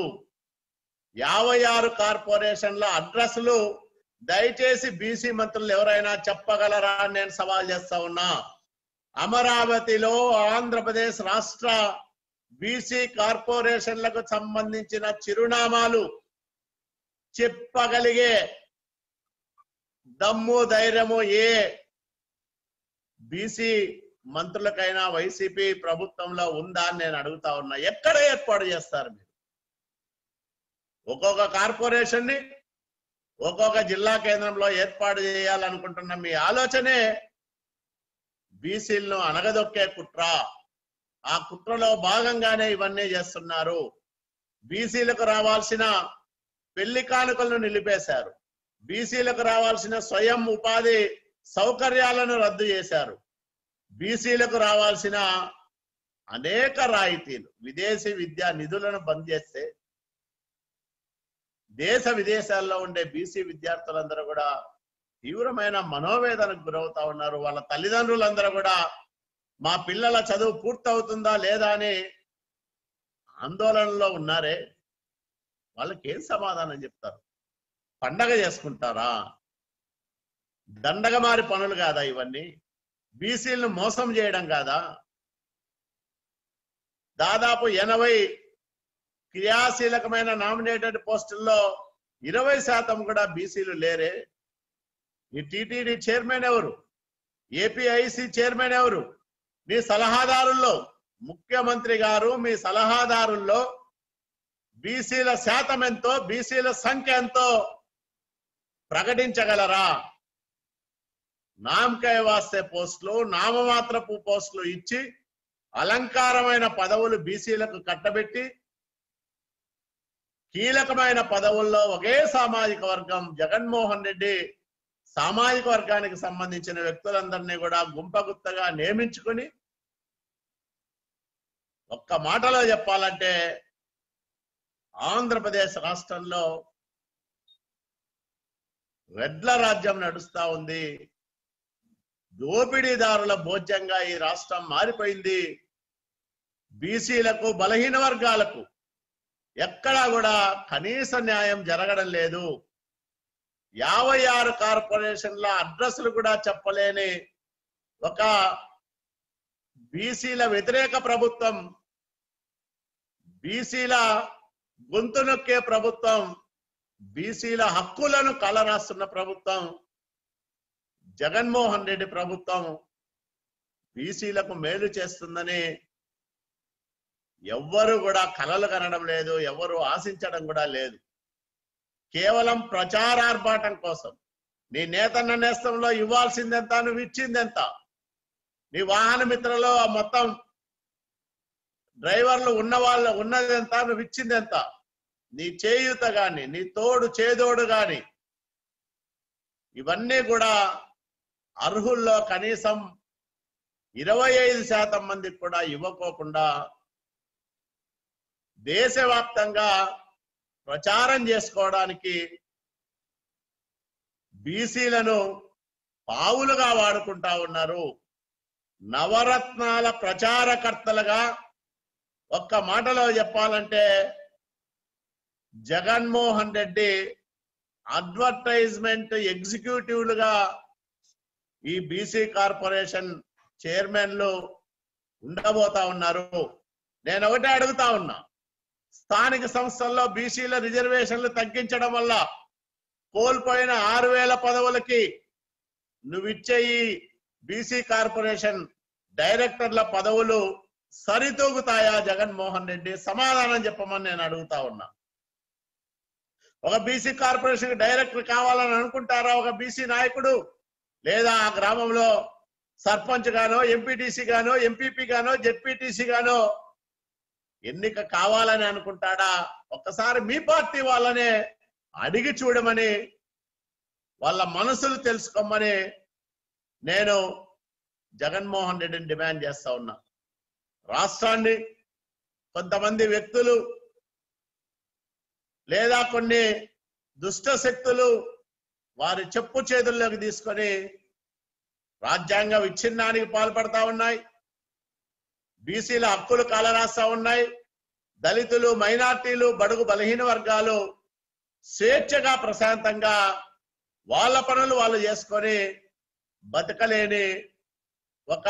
యాభై ఆరు కార్పొరేషన్ల అడ్రస్లు దయచేసి బీసీ మంత్రులు ఎవరైనా చెప్పగలరా అని నేను సవాల్ చేస్తా ఉన్నా. అమరావతిలో ఆంధ్రప్రదేశ్ రాష్ట్ర బీసీ కార్పొరేషన్లకు సంబంధించిన చిరునామాలు చెప్పగలిగే దమ్ము ధైర్యము ఏ బీసీ మంత్రులకైనా వైసీపీ ప్రభుత్వంలో ఉందా అని నేను అడుగుతా ఉన్నా. ఎక్కడ ఏర్పాటు చేస్తారు మీరు? ఒక్కొక్క కార్పొరేషన్ని ఒక్కొక్క జిల్లా కేంద్రంలో ఏర్పాటు చేయాలనుకుంటున్న మీ ఆలోచనే బీసీలను అనగదొక్కే కుట్ర. ఆ కుట్రలో భాగంగానే ఇవన్నీ చేస్తున్నారు. బీసీలకు రావాల్సిన పెళ్లి కానుకలను నిలిపేశారు, బీసీలకు రావాల్సిన స్వయం ఉపాధి సౌకర్యాలను రద్దు చేశారు, బీసీలకు రావాల్సిన అనేక రాయితీలు విదేశీ విద్యా నిధులను బంద్ చేస్తే దేశ విదేశాల్లో ఉండే బీసీ విద్యార్థులందరూ కూడా తీవ్రమైన మనోవేదనకు గురవుతా ఉన్నారు. వాళ్ళ తల్లిదండ్రులందరూ కూడా మా పిల్లల చదువు పూర్తవుతుందా లేదా అని ఆందోళనలో ఉన్నారే, వాళ్ళకి ఏం సమాధానం చెప్తారు? పండగ చేసుకుంటారా? దండగమారి పనులు కాదా ఇవన్నీ? బీసీలను మోసం చేయడం కాదా? దాదాపు ఎనభై క్రియాశీలకమైన నామినేటెడ్ పోస్టుల్లో ఇరవై శాతం కూడా బీసీలు లేరే. ఈ టీటీడీ చైర్మన్ ఎవరు? ఏపీఐసి చైర్మన్ ఎవరు? మీ సలహాదారుల్లో ముఖ్యమంత్రి గారు మీ సలహాదారుల్లో బీసీల శాతం ఎంతో బీసీల సంఖ్య ఎంతో ప్రకటించగలరా? నామకాయ వాస్తే పోస్టులు నామమాత్రపు పోస్టులు ఇచ్చి అలంకారమైన పదవులు బీసీలకు కట్టబెట్టి కీలకమైన పదవుల్లో ఒకే సామాజిక వర్గం జగన్మోహన్ రెడ్డి సామాజిక వర్గానికి సంబంధించిన వ్యక్తులందరినీ కూడా గుంపగుత్తగా నియమించుకుని ఒక్క మాటలో చెప్పాలంటే ఆంధ్రప్రదేశ్ రాష్ట్రంలో రెడ్ల రాజ్యం నడుస్తా ఉంది. దోపిడీదారుల భోజ్యంగా ఈ రాష్ట్రం మారిపోయింది. బీసీలకు బలహీన వర్గాలకు ఎక్కడా కూడా కనీస న్యాయం జరగడం లేదు. యాభై ఆరు కార్పొరేషన్ల అడ్రస్లు కూడా చెప్పలేని ఒక బీసీల వ్యతిరేక ప్రభుత్వం, బీసీల గొంతు నొక్కే ప్రభుత్వం, బీసీల హక్కులను కలరాస్తున్న ప్రభుత్వం జగన్మోహన్ రెడ్డి ప్రభుత్వం బీసీలకు మేలు చేస్తుందని ఎవ్వరు కూడా కలలు కనడం లేదు, ఎవరు ఆశించడం కూడా లేదు. కేవలం ప్రచారార్భాటం కోసం నీ నేతన్న నేస్తంలో ఇవ్వాల్సిందెంత, నువ్వు ఇచ్చిందెంత, నీ వాహన మిత్రలో మొత్తం డ్రైవర్లు ఉన్న వాళ్ళు ఉన్నదెంత, నువ్వు ఇచ్చిందెంత, నీ చేయూత గాని నీ తోడు చేదోడు గాని ఇవన్నీ కూడా అర్హుల్లో కనీసం ఇరవై ఐదు శాతం మందికి కూడా ఇవ్వకోకుండా దేశవ్యాప్తంగా ప్రచారం చేసుకోవడానికి బీసీలను పావులుగా వాడుకుంటా ఉన్నారు. నవరత్నాల ప్రచారకర్తలుగా ఒక్క మాటలో చెప్పాలంటే జగన్మోహన్ రెడ్డి అడ్వర్టైజ్మెంట్ ఎగ్జిక్యూటివ్లుగా ఈ బీసీ కార్పొరేషన్ చైర్మన్లు ఉండబోతా ఉన్నారు. నేను ఒకటే అడుగుతా ఉన్నా, స్థానిక సంస్థల్లో బీసీల రిజర్వేషన్లు తగ్గించడం వల్ల కోల్పోయిన ఆరు వేల పదవులకి నువ్విచ్చే ఈ బీసీ కార్పొరేషన్ డైరెక్టర్ల పదవులు సరితూగుతాయా జగన్మోహన్ రెడ్డి? సమాధానం చెప్పమని నేను అడుగుతా ఉన్నా. ఒక బీసీ కార్పొరేషన్ డైరెక్టర్ కావాలని అనుకుంటారా ఒక బీసీ నాయకుడు? లేదా ఆ గ్రామంలో సర్పంచ్ గానో ఎంపీటీసీ గానో ఎంపీపీ గానో జెడ్పీటీసీ గానో ఎన్నిక కావాలని అనుకుంటాడా? ఒక్కసారి మీ పార్టీ వాళ్ళనే అడిగి చూడమని, వాళ్ళ మనసులు తెలుసుకోమని నేను జగన్మోహన్ రెడ్డిని డిమాండ్ చేస్తా ఉన్నా. రాష్ట్రాన్ని కొంతమంది వ్యక్తులు లేదా కొన్ని దుష్ట శక్తులు వారి చెప్పు చేతుల్లోకి తీసుకొని రాజ్యాంగ విచ్ఛిన్నానికి పాల్పడతా ఉన్నాయి. బీసీల హక్కులు కాలరాస్తా ఉన్నాయి. దళితులు, మైనార్టీలు, బడుగు బలహీన వర్గాలు స్వేచ్ఛగా ప్రశాంతంగా వాళ్ళ పనులు వాళ్ళు చేసుకొని బతకలేని ఒక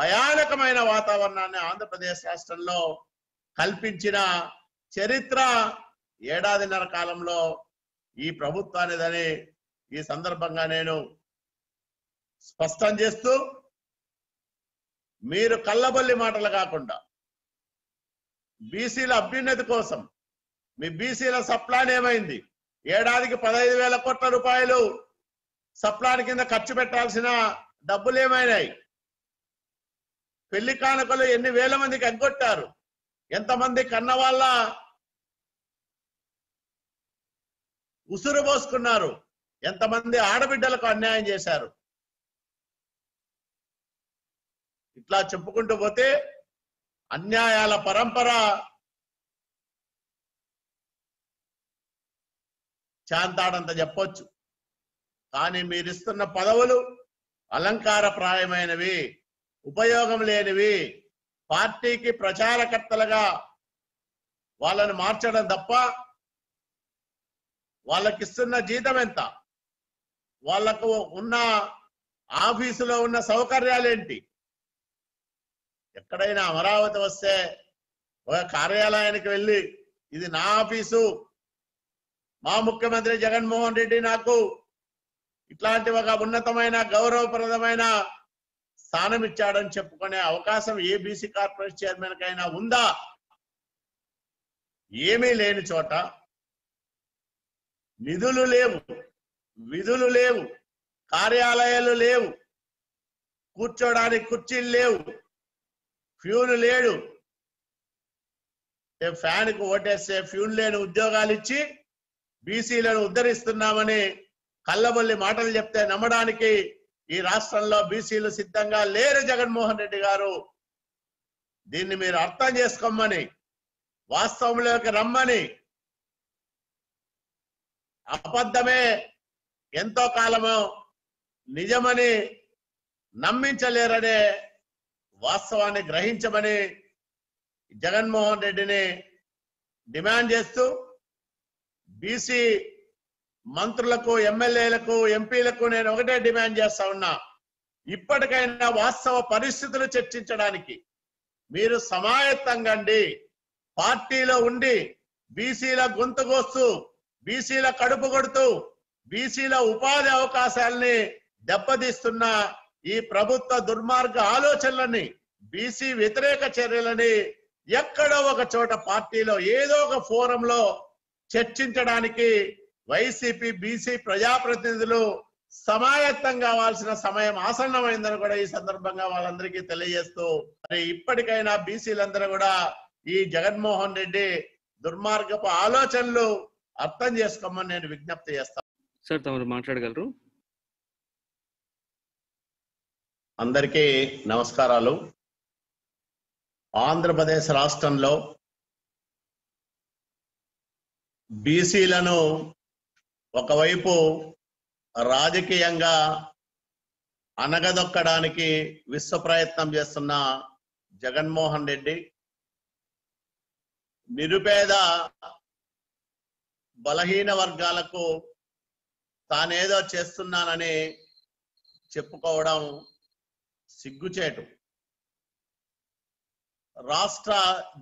భయానకమైన వాతావరణాన్ని ఆంధ్రప్రదేశ్ రాష్ట్రంలో కల్పించిన చరిత్ర ఏడాదిన్నర కాలంలో ఈ ప్రభుత్వానిదని ఈ సందర్భంగా నేను స్పష్టం చేస్తూ, మీరు కల్లబొల్లి మాటలు కాకుండా బీసీల అభ్యున్నతి కోసం మీ బీసీల సప్లాన్ ఏమైంది? ఏడాదికి పదహైదు వేల కోట్ల రూపాయలు సప్లాన్ కింద ఖర్చు పెట్టాల్సిన డబ్బులు ఏమైనాయి? పెళ్లి కానుకలు ఎన్ని వేల మందికి ఎగ్గొట్టారు? ఎంతమంది కన్న వాళ్ళ ఉసురు పోసుకున్నారు? ఎంతమంది ఆడబిడ్డలకు అన్యాయం చేశారు? ఇట్లా చెప్పుకుంటూ పోతే అన్యాయాల పరంపర చాంతాడంత చెప్పొచ్చు. కానీ మీరిస్తున్న పదవులు అలంకారప్రాయమైనవి, ఉపయోగం లేనివి. పార్టీకి ప్రచారకర్తలుగా వాళ్ళని మార్చడం తప్ప వాళ్ళకిస్తున్న జీతం ఎంత, వాళ్ళకు ఉన్న ఆఫీసులో ఉన్న సౌకర్యాలేంటి? ఎక్కడైనా అమరావతి వస్తే ఒక కార్యాలయానికి వెళ్ళి ఇది నా ఆఫీసు, మా ముఖ్యమంత్రి జగన్మోహన్ రెడ్డి నాకు ఇట్లాంటి ఒక ఉన్నతమైన గౌరవప్రదమైన స్థానం ఇచ్చాడని చెప్పుకునే అవకాశం ఏ బీసీ కార్పొరేషన్ చైర్మన్ కైనా ఉందా? ఏమీ లేని చోట నిధులు లేవు, విధులు లేవు, కార్యాలయాలు లేవు, కూర్చోడానికి కుర్చీలు లేవు, ఫ్యూన్ లేడు, ఫ్యాన్కు ఓటేస్తే ఫ్యూన్ లేని ఉద్యోగాలు ఇచ్చి బీసీలను ఉద్ధరిస్తున్నామని కళ్ళబొల్లి మాటలు చెప్తే నమ్మడానికి ఈ రాష్ట్రంలో బీసీలు సిద్ధంగా లేరు జగన్మోహన్ రెడ్డి గారు. దీన్ని మీరు అర్థం చేసుకోమని, వాస్తవంలోకి రమ్మని. అబద్ధమే ఎంతో కాలము నిజమని నమ్మించలేరనే వాస్తవాన్ని గ్రహించమని జగన్మోహన్ రెడ్డిని డిమాండ్ చేస్తూ, బీసీ మంత్రులకు, ఎమ్మెల్యేలకు, ఎంపీలకు నేను ఒకటే డిమాండ్ చేస్తా ఉన్నా, ఇప్పటికైనా వాస్తవ పరిస్థితులు చర్చించడానికి మీరు సమాయత్తంగండి. పార్టీలో ఉండి బీసీల గొంతుకొస్తూ, బీసీల కడుపు కొడుతూ, బీసీల ఉపాధి అవకాశాలని దెబ్బతీస్తున్న ఈ ప్రభుత్వ దుర్మార్గ ఆలోచనలని, బీసీ వ్యతిరేక చర్యలని ఎక్కడో ఒక చోట పార్టీలో ఏదో ఒక ఫోరంలో చర్చించడానికి వైసీపీ బీసీ ప్రజాప్రతినిధులు సమాయత్తం కావాల్సిన సమయం ఆసన్నమైందని కూడా ఈ సందర్భంగా వాళ్ళందరికీ తెలియజేస్తూ, మరి ఇప్పటికైనా బీసీలందరూ కూడా ఈ జగన్మోహన్ రెడ్డి దుర్మార్గపు ఆలోచనలు అర్థం చేసుకోమని నేను విజ్ఞప్తి చేస్తాను. సార్ తమరు మాట్లాడగలరు. అందరికీ నమస్కారాలు. ఆంధ్రప్రదేశ్ రాష్ట్రంలో బీసీలను ఒకవైపు రాజకీయంగా అనగదొక్కడానికి విశ్వ ప్రయత్నం చేస్తున్న జగన్మోహన్ రెడ్డి, నిరుపేద బలహీన వర్గాలకు తానేదో చేస్తున్నానని చెప్పుకోవడం సిగ్గుచేటు. రాష్ట్ర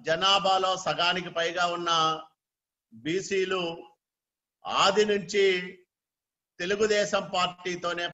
జనాభాలో సగానికి పైగా ఉన్న బీసీలు ఆది నుంచి తెలుగుదేశం పార్టీతోనే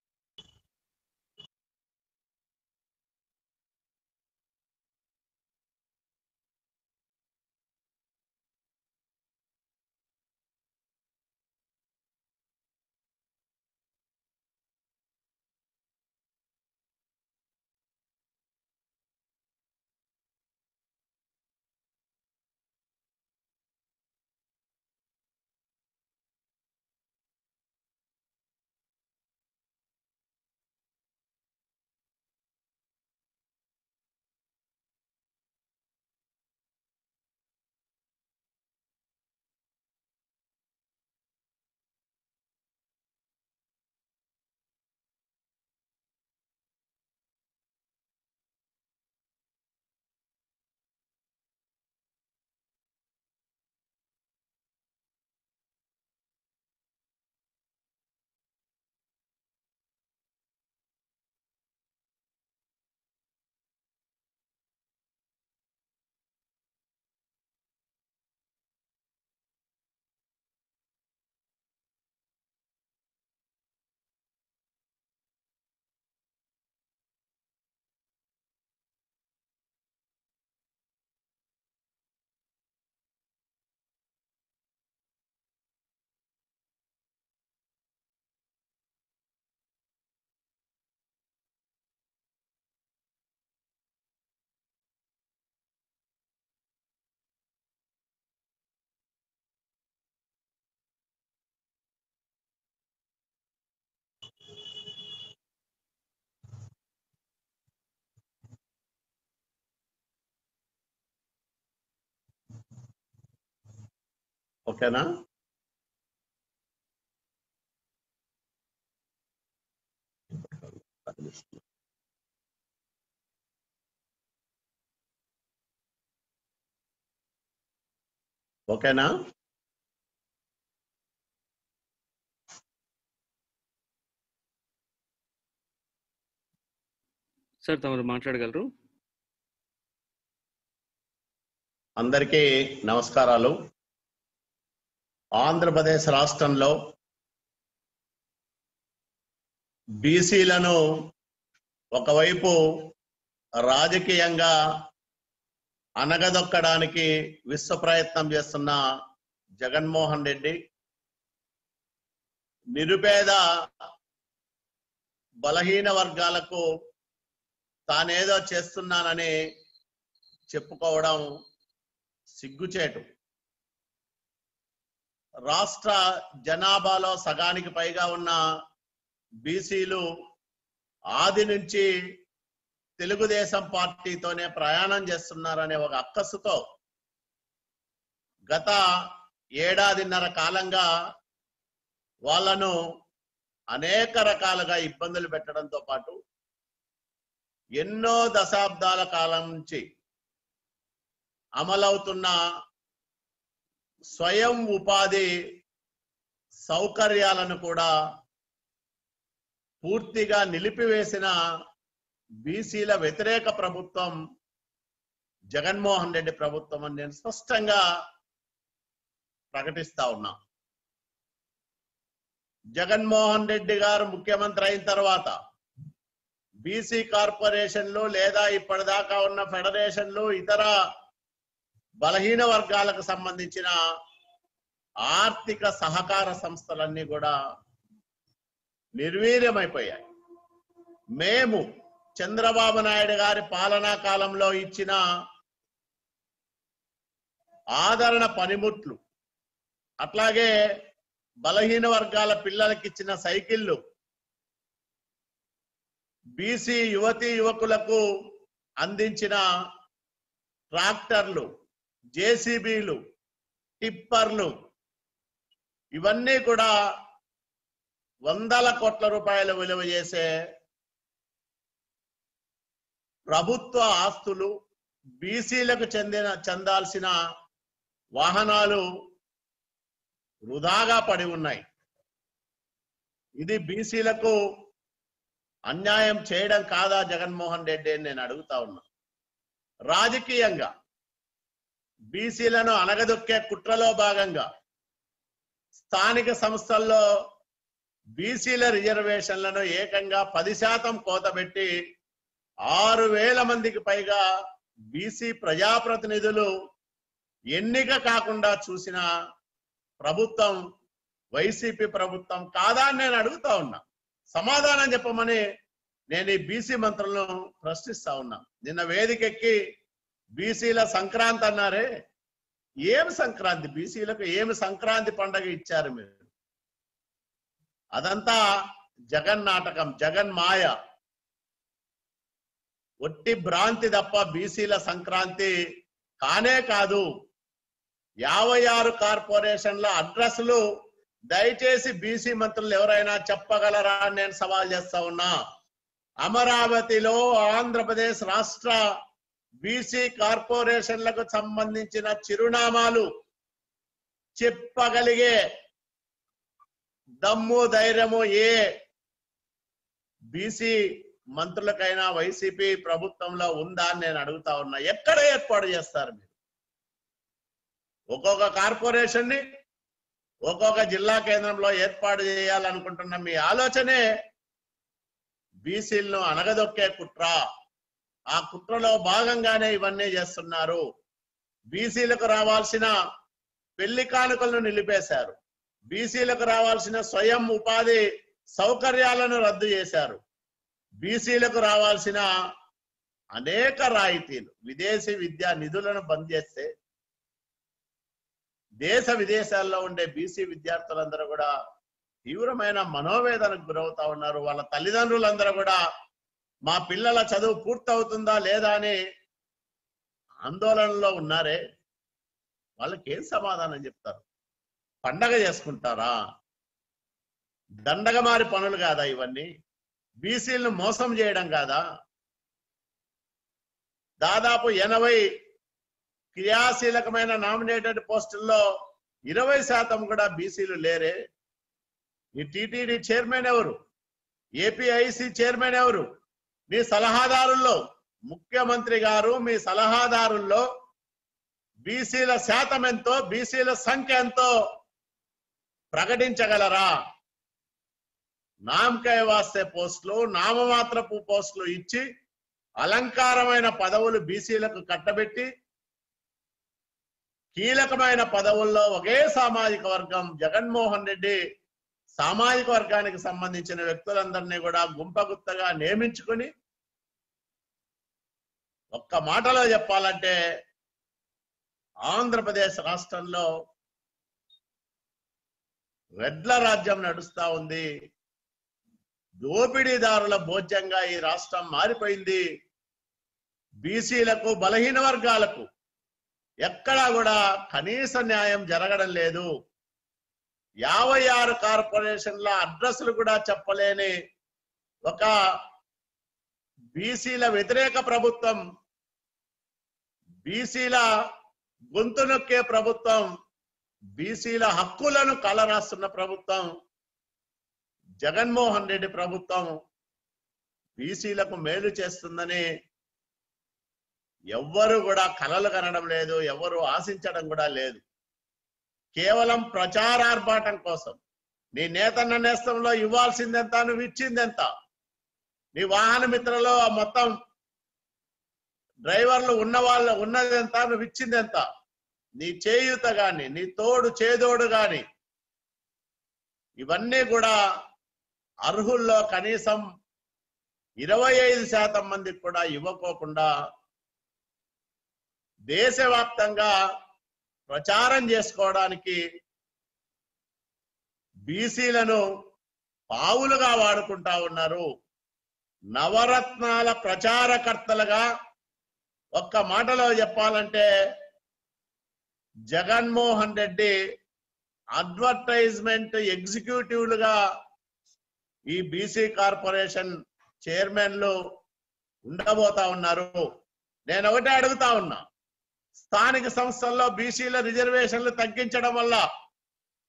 ఓకేనా? ఓకేనా? సార్ తమరు మాట్లాడగలరు. అందరికీ నమస్కారాలు. ఆంధ్రప్రదేశ్ రాష్ట్రంలో బీసీలను ఒకవైపు రాజకీయంగా అనగదొక్కడానికి విశ్వ ప్రయత్నం చేస్తున్న జగన్మోహన్ రెడ్డి నిరుపేద బలహీన వర్గాలకు తానేదో చేస్తున్నానని చెప్పుకోవడం సిగ్గుచేటు. రాష్ట్ర జనాభాలో సగానికి పైగా ఉన్న బీసీలు ఆది నుంచి తెలుగుదేశం పార్టీతోనే ప్రయాణం చేస్తున్నారనే ఒక అక్కసుతో గత ఏడాదిన్నర కాలంగా వాళ్ళను అనేక రకాలుగా ఇబ్బందులు పెట్టడంతో పాటు ఎన్నో దశాబ్దాల కాలం నుంచి అమలవుతున్న స్వయం ఉపాధి సౌకర్యాలను కూడా పూర్తిగా నిలిపివేసిన బీసీల వ్యతిరేక ప్రభుత్వం జగన్మోహన్ రెడ్డి ప్రభుత్వం అని నేను స్పష్టంగా ప్రకటిస్తా ఉన్నా. జగన్మోహన్ రెడ్డి గారు ముఖ్యమంత్రి అయిన తర్వాత బీసీ కార్పొరేషన్లు లేదా ఇప్పటిదాకా ఉన్న ఫెడరేషన్లు ఇతర బలహీన వర్గాలకు సంబంధించిన ఆర్థిక సహకార సంస్థలన్నీ కూడా నిర్వీర్యమైపోయాయి. మేము చంద్రబాబు నాయుడు గారి పాలనా కాలంలో ఇచ్చిన ఆదరణ పనిముట్లు, అట్లాగే బలహీన వర్గాల పిల్లలకి ఇచ్చిన సైకిళ్ళు, బీసీ యువతి యువకులకు అందించిన ట్రాక్టర్లు, జేసీబీలు, టిప్పర్లు, ఇవన్నీ కూడా వందల కోట్ల రూపాయలు విలువ చేసే ప్రభుత్వ ఆస్తులు, బీసీలకు చెందిన చెందాల్సిన వాహనాలు వృధాగా పడి ఉన్నాయి. ఇది బీసీలకు అన్యాయం చేయడం కాదా జగన్మోహన్ రెడ్డి అని నేను అడుగుతా ఉన్నా. రాజకీయంగా బీసీలను అనగదొక్కే కుట్రలో భాగంగా స్థానిక సంస్థల్లో బీసీల రిజర్వేషన్లను ఏకంగా పది శాతం కోతబెట్టి ఆరు వేల మందికి పైగా బీసీ ప్రజాప్రతినిధులు ఎన్నిక కాకుండా చూసిన ప్రభుత్వం వైసీపీ ప్రభుత్వం కాదా అని నేను అడుగుతా ఉన్నా. సమాధానం చెప్పమని నేను ఈ బీసీ మంత్రులను ప్రశ్నిస్తా ఉన్నా. నిన్న వేదికెక్కి బీసీల సంక్రాంతి అన్నారే, ఏమి సంక్రాంతి? బీసీలకు ఏమి సంక్రాంతి పండగ ఇచ్చారు మీరు? అదంతా జగన్ నాటకం, జగన్ మాయ, ఒట్టి భ్రాంతి తప్ప బీసీల సంక్రాంతి కానే కాదు. యాభై ఆరు కార్పొరేషన్ల అడ్రస్లు దయచేసి బీసీ మంత్రులు ఎవరైనా చెప్పగలరా అని నేను సవాల్ చేస్తా ఉన్నా. అమరావతిలో ఆంధ్రప్రదేశ్ రాష్ట్ర బీసీ కార్పొరేషన్లకు సంబంధించిన చిరునామాలు చెప్పగలిగే దమ్ము ధైర్యము ఏ బీసీ మంత్రులకైనా వైసీపీ ప్రభుత్వంలో ఉందా అని నేను అడుగుతా ఉన్నా. ఎక్కడ ఏర్పాటు చేస్తారు మీరు? ఒక్కొక్క కార్పొరేషన్ని ఒక్కొక్క జిల్లా కేంద్రంలో ఏర్పాటు చేయాలనుకుంటున్న మీ ఆలోచనే బీసీలను అనగదొక్కే కుట్ర. ఆ కుట్రలో భాగంగానే ఇవన్నీ చేస్తున్నారు. బీసీలకు రావాల్సిన పెళ్లి కానుకలను నిలిపేశారు, బీసీలకు రావాల్సిన స్వయం ఉపాధి సౌకర్యాలను రద్దు చేశారు, బీసీలకు రావాల్సిన అనేక రాయితీలు, విదేశీ విద్యా నిధులను బంద్ చేస్తే దేశ విదేశాల్లో ఉండే బీసీ విద్యార్థులందరూ కూడా తీవ్రమైన మనోవేదనకు గురవుతా ఉన్నారు. వాళ్ళ తల్లిదండ్రులందరూ కూడా మా పిల్లల చదువు పూర్తవుతుందా లేదా అని ఆందోళనలో ఉన్నారే, వాళ్ళకి ఏం సమాధానం చెప్తారు? పండగ చేసుకుంటారా? దండగమారి పనులు కాదా ఇవన్నీ? బీసీలను మోసం చేయడం కాదా? దాదాపు ఎనభై క్రియాశీలకమైన నామినేటెడ్ పోస్టుల్లో ఇరవై శాతం కూడా బీసీలు లేరే. నీ టీటీడీ చైర్మన్ ఎవరు? ఏపీఐసి చైర్మన్ ఎవరు? మీ సలహాదారుల్లో, ముఖ్యమంత్రి గారు మీ సలహాదారుల్లో బీసీల శాతం ఎంతో, బీసీల సంఖ్య ఎంతో ప్రకటించగలరా? నామకాయ వాస్తే పోస్టులు నామమాత్రపు పోస్టులు ఇచ్చి అలంకారమైన పదవులు బీసీలకు కట్టబెట్టి కీలకమైన పదవుల్లో ఒకే సామాజిక వర్గం జగన్మోహన్ రెడ్డి సామాజిక వర్గానికి సంబంధించిన వ్యక్తులందర్నీ కూడా గుంపగుత్తగా నియమించుకొని ఒక్క మాటలో చెప్పాలంటే ఆంధ్రప్రదేశ్ రాష్ట్రంలో రెడ్ల రాజ్యం నడుస్తా ఉంది దోపిడీదారుల భోజ్యంగా ఈ రాష్ట్రం మారిపోయింది బీసీలకు బలహీన వర్గాలకు ఎక్కడా కూడా కనీస న్యాయం జరగడం లేదు యాభై ఆరు కార్పొరేషన్ల అడ్రస్లు కూడా చెప్పలేని ఒక బీసీల వ్యతిరేక ప్రభుత్వం బీసీల గొంతు నొక్కే ప్రభుత్వం బీసీల హక్కులను కలరాస్తున్న ప్రభుత్వం జగన్మోహన్ రెడ్డి ప్రభుత్వం బీసీలకు మేలు చేస్తుందని ఎవ్వరు కూడా కలలు కనడం లేదు ఎవరు ఆశించడం కూడా లేదు కేవలం ప్రచారార్భాటం కోసం నీ నేత నేస్తంలో ఇవ్వాల్సిందెంత నువ్వు ఇచ్చిందెంత నీ వాహన మిత్రలో మొత్తం డ్రైవర్లు ఉన్న వాళ్ళ ఉన్నదెంత నువ్వు ఇచ్చిందెంత నీ చేయూత కానీ నీ తోడు చేదోడు కానీ ఇవన్నీ కూడా అర్హుల్లో కనీసం ఇరవై ఐదు శాతం మందికి కూడా ఇవ్వకోకుండా దేశవ్యాప్తంగా ప్రచారం చేసుకోవడానికి బీసీలను పావులుగా వాడుకుంటా ఉన్నారు నవరత్నాల ప్రచారకర్తలుగా ఒక్క మాటలో చెప్పాలంటే జగన్మోహన్ రెడ్డి అడ్వర్టైజ్మెంట్ ఎగ్జిక్యూటివ్లుగా ఈ బీసీ కార్పొరేషన్ చైర్మన్లు ఉండబోతా ఉన్నారు నేను ఒకటే అడుగుతా ఉన్నా స్థానిక సంస్థల్లో బీసీల రిజర్వేషన్లు తగ్గించడం వల్ల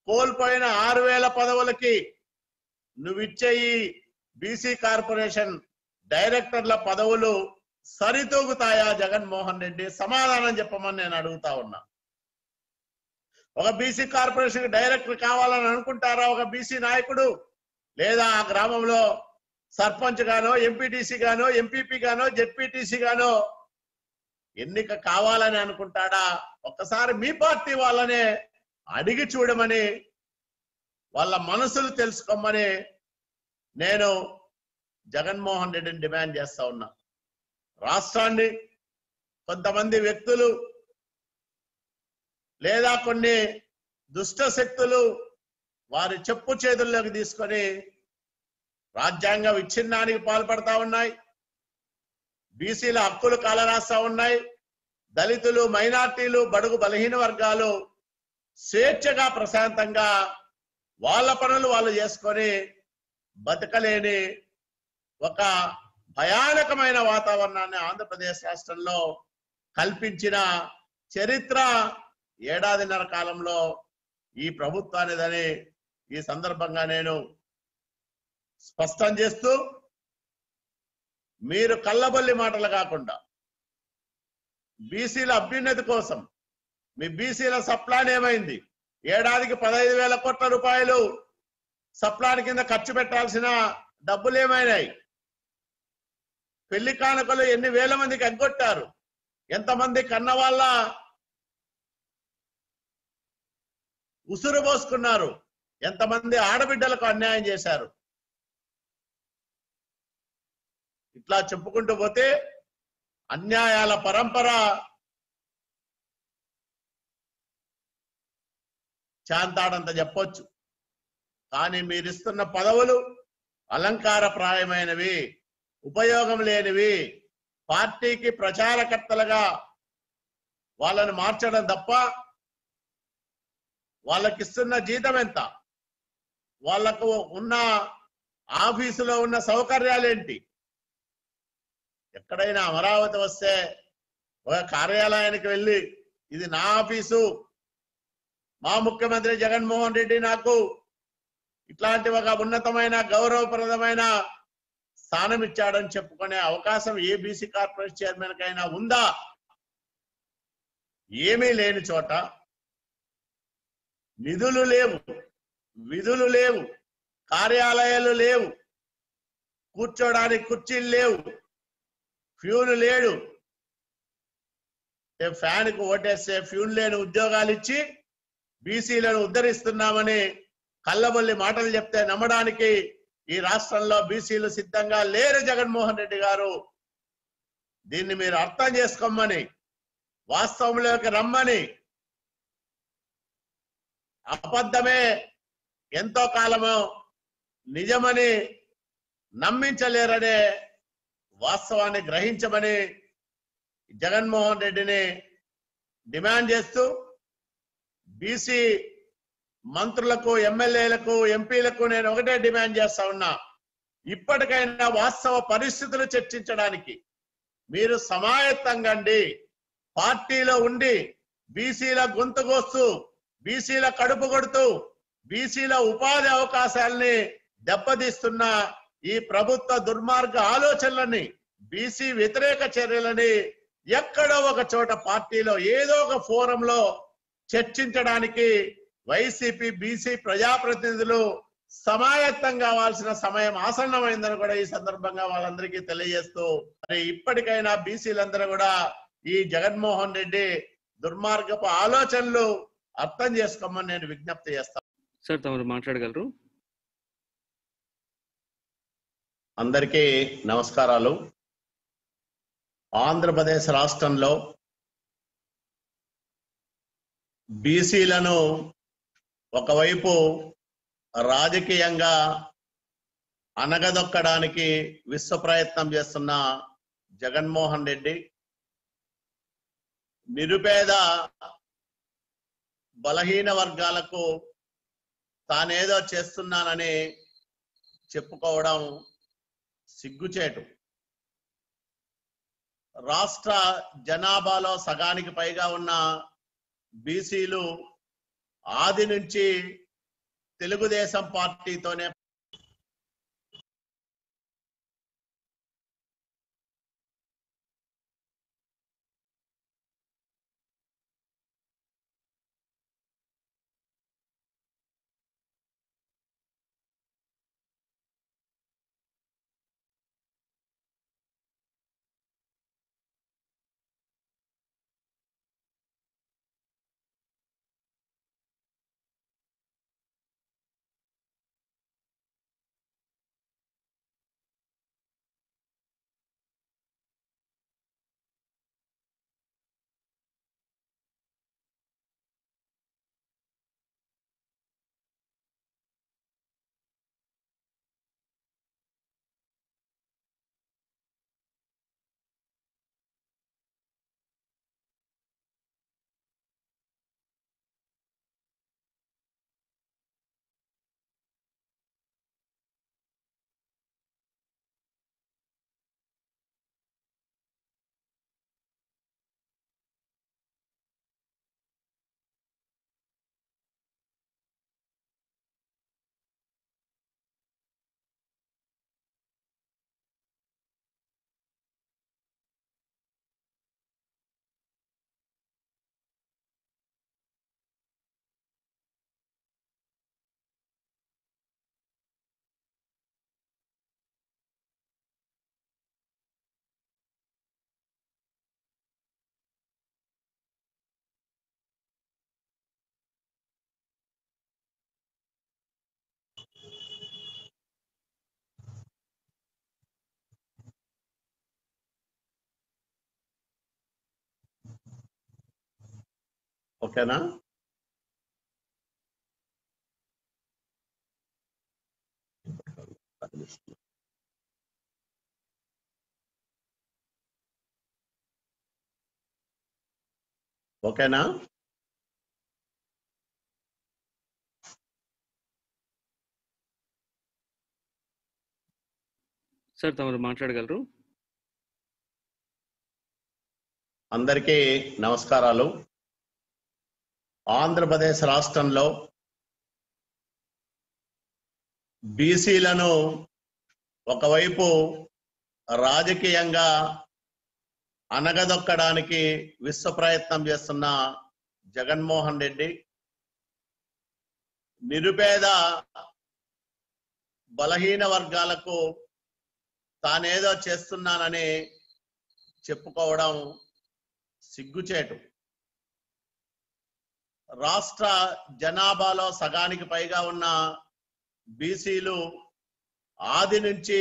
కోల్పోయిన ఆరు వేల పదవులకి నువ్విచ్చే ఈ బీసీ కార్పొరేషన్ డైరెక్టర్ల పదవులు సరితూగుతాయా జగన్మోహన్ రెడ్డి సమాధానం చెప్పమని నేను అడుగుతా ఉన్నా ఒక బీసీ కార్పొరేషన్ డైరెక్టర్ కావాలని అనుకుంటారా ఒక బీసీ నాయకుడు లేదా ఆ గ్రామంలో సర్పంచ్ గానో ఎంపీటీసీ గానో ఎంపీపీ గానో జెడ్పీటీసీ గానో ఎన్నిక కావాలని అనుకుంటాడా ఒక్కసారి మీ పార్టీ వాళ్ళనే అడిగి చూడమని వాళ్ళ మనసులు తెలుసుకోమని నేను జగన్మోహన్ రెడ్డిని డిమాండ్ చేస్తా ఉన్నా రాష్ట్రాన్ని కొంతమంది వ్యక్తులు లేదా కొన్ని దుష్ట శక్తులు వారి చెప్పు చేతుల్లోకి తీసుకొని రాజ్యాంగ విచ్ఛిన్నానికి పాల్పడతా ఉన్నాయి బీసీల హక్కులు కాలరాస్తా ఉన్నాయి దళితులు మైనార్టీలు బడుగు బలహీన వర్గాలు స్వేచ్ఛగా ప్రశాంతంగా వాళ్ళ పనులు వాళ్ళు చేసుకొని బతకలేని ఒక భయానకమైన వాతావరణాన్ని ఆంధ్రప్రదేశ్ రాష్ట్రంలో కల్పించిన చరిత్ర ఏడాదిన్నర కాలంలో ఈ ప్రభుత్వానిదని ఈ సందర్భంగా నేను స్పష్టం చేస్తూ మీరు కల్లబొల్లి మాటలు కాకుండా బీసీల అభ్యున్నతి కోసం మీ బీసీల సప్లాన్ ఏమైంది ఏడాదికి పదహైదు వేల కోట్ల రూపాయలు సప్లాన్ కింద ఖర్చు పెట్టాల్సిన డబ్బులు ఏమైనాయి పెళ్లి కానుకలు ఎన్ని వేల మందికి ఎగ్గొట్టారు ఎంతమంది కన్నవాళ్ళ ఉసురు పోసుకున్నారు ఎంతమంది ఆడబిడ్డలకు అన్యాయం చేశారు ఇట్లా చెప్పుకుంటూ పోతే అన్యాయాల పరంపర చాంతాడంత చెప్పొచ్చు కానీ మీరిస్తున్న పదవులు అలంకారప్రాయమైనవి ఉపయోగం లేనివి పార్టీకి ప్రచారకర్తలుగా వాళ్ళని మార్చడం తప్ప వాళ్ళకిస్తున్న జీతం ఎంత వాళ్ళకు ఉన్న ఆఫీసులో ఉన్న సౌకర్యాలేంటి ఎక్కడైనా అమరావతి వస్తే ఒక కార్యాలయానికి వెళ్ళి ఇది నా ఆఫీసు మా ముఖ్యమంత్రి జగన్మోహన్ రెడ్డి నాకు ఇట్లాంటి ఒక ఉన్నతమైన గౌరవప్రదమైన స్థానం ఇచ్చాడని చెప్పుకునే అవకాశం ఏ బీసీ కార్పొరేషన్ చైర్మన్ కైనా ఉందా ఏమీ లేని చోట నిధులు లేవు విధులు లేవు కార్యాలయాలు లేవు, కూర్చోడానికి కుర్చీలు లేవు, ఫ్యూన్ లేడు. ఫ్యాన్కు ఓటేస్తే ఫ్యూన్ లేని ఉద్యోగాలు ఇచ్చి బీసీలను ఉద్ధరిస్తున్నామని కళ్ళబొల్లి మాటలు చెప్తే నమ్మడానికి ఈ రాష్ట్రంలో బీసీలు సిద్ధంగా లేరు జగన్మోహన్ రెడ్డి గారు. దీన్ని మీరు అర్థం చేసుకోమని, వాస్తవంలోకి రమ్మని. అబద్ధమే ఎంతో కాలము నిజమని నమ్మించలేరనే వాస్తవాన్ని గ్రహించమని జగన్మోహన్ రెడ్డిని డిమాండ్ చేస్తూ, బీసీ మంత్రులకు, ఎమ్మెల్యేలకు, ఎంపీలకు నేను ఒకటే డిమాండ్ చేస్తా ఉన్నా, ఇప్పటికైనా వాస్తవ పరిస్థితులు చర్చించడానికి మీరు సమాయత్తంగండి. పార్టీలో ఉండి బీసీల గొంతు కోస్తూ, బీసీల కడుపు కొడుతూ, బీసీల ఉపాధి అవకాశాలని దెబ్బతీస్తున్న ఈ ప్రభుత్వ దుర్మార్గ ఆలోచనలని, బీసీ వ్యతిరేక చర్యలని ఎక్కడో ఒక చోట పార్టీలో ఏదో ఒక ఫోరంలో చర్చించడానికి వైసీపీ బీసీ ప్రజాప్రతినిధులు సమాయత్తం కావాల్సిన సమయం ఆసన్నమైందని కూడా ఈ సందర్భంగా వాళ్ళందరికీ తెలియజేస్తూ, మరి ఇప్పటికైనా బీసీలందరూ కూడా ఈ జగన్మోహన్ రెడ్డి దుర్మార్గపు ఆలోచనలు అర్థం చేసుకోమని నేను విజ్ఞప్తి చేస్తాను. సార్ తమరు మాట్లాడగలరు. అందరికీ నమస్కారాలు. ఆంధ్రప్రదేశ్ రాష్ట్రంలో బీసీలను ఒకవైపు రాజకీయంగా అనగదొక్కడానికి విశ్వ ప్రయత్నం చేస్తున్న జగన్మోహన్ రెడ్డి, నిరుపేద బలహీన వర్గాలకు తానేదో చేస్తున్నానని చెప్పుకోవడం సిగ్గుచేటు. రాష్ట్ర జనాభాలో సగానికి పైగా ఉన్న బీసీలు ఆది నుంచి తెలుగుదేశం పార్టీతోనే ఓకేనా. ఓకేనా సార్ తమరు మాట్లాడగలరు. అందరికీ నమస్కారాలు. ఆంధ్రప్రదేశ్ రాష్ట్రంలో బీసీలను ఒకవైపు రాజకీయంగా అనగదొక్కడానికి విశ్వ ప్రయత్నం చేస్తున్న జగన్మోహన్ రెడ్డి, నిరుపేద బలహీన వర్గాలకు తానేదో చేస్తున్నానని చెప్పుకోవడం సిగ్గుచేటు. రాష్ట్ర జనాభాలో సగానికి పైగా ఉన్న బీసీలు ఆది నుంచి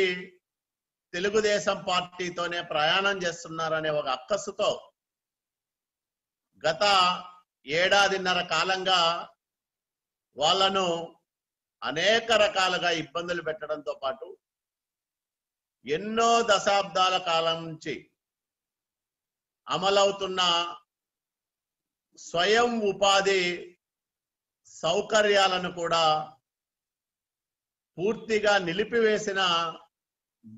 తెలుగుదేశం పార్టీతోనే ప్రయాణం చేస్తున్నారనే ఒక అక్కసుతో గత ఏడాదిన్నర కాలంగా వాళ్ళను అనేక రకాలుగా ఇబ్బందులు పెట్టడంతో పాటు ఎన్నో దశాబ్దాల కాలం నుంచి అమలవుతున్న స్వయం ఉపాధి సౌకర్యాలను కూడా పూర్తిగా నిలిపివేసిన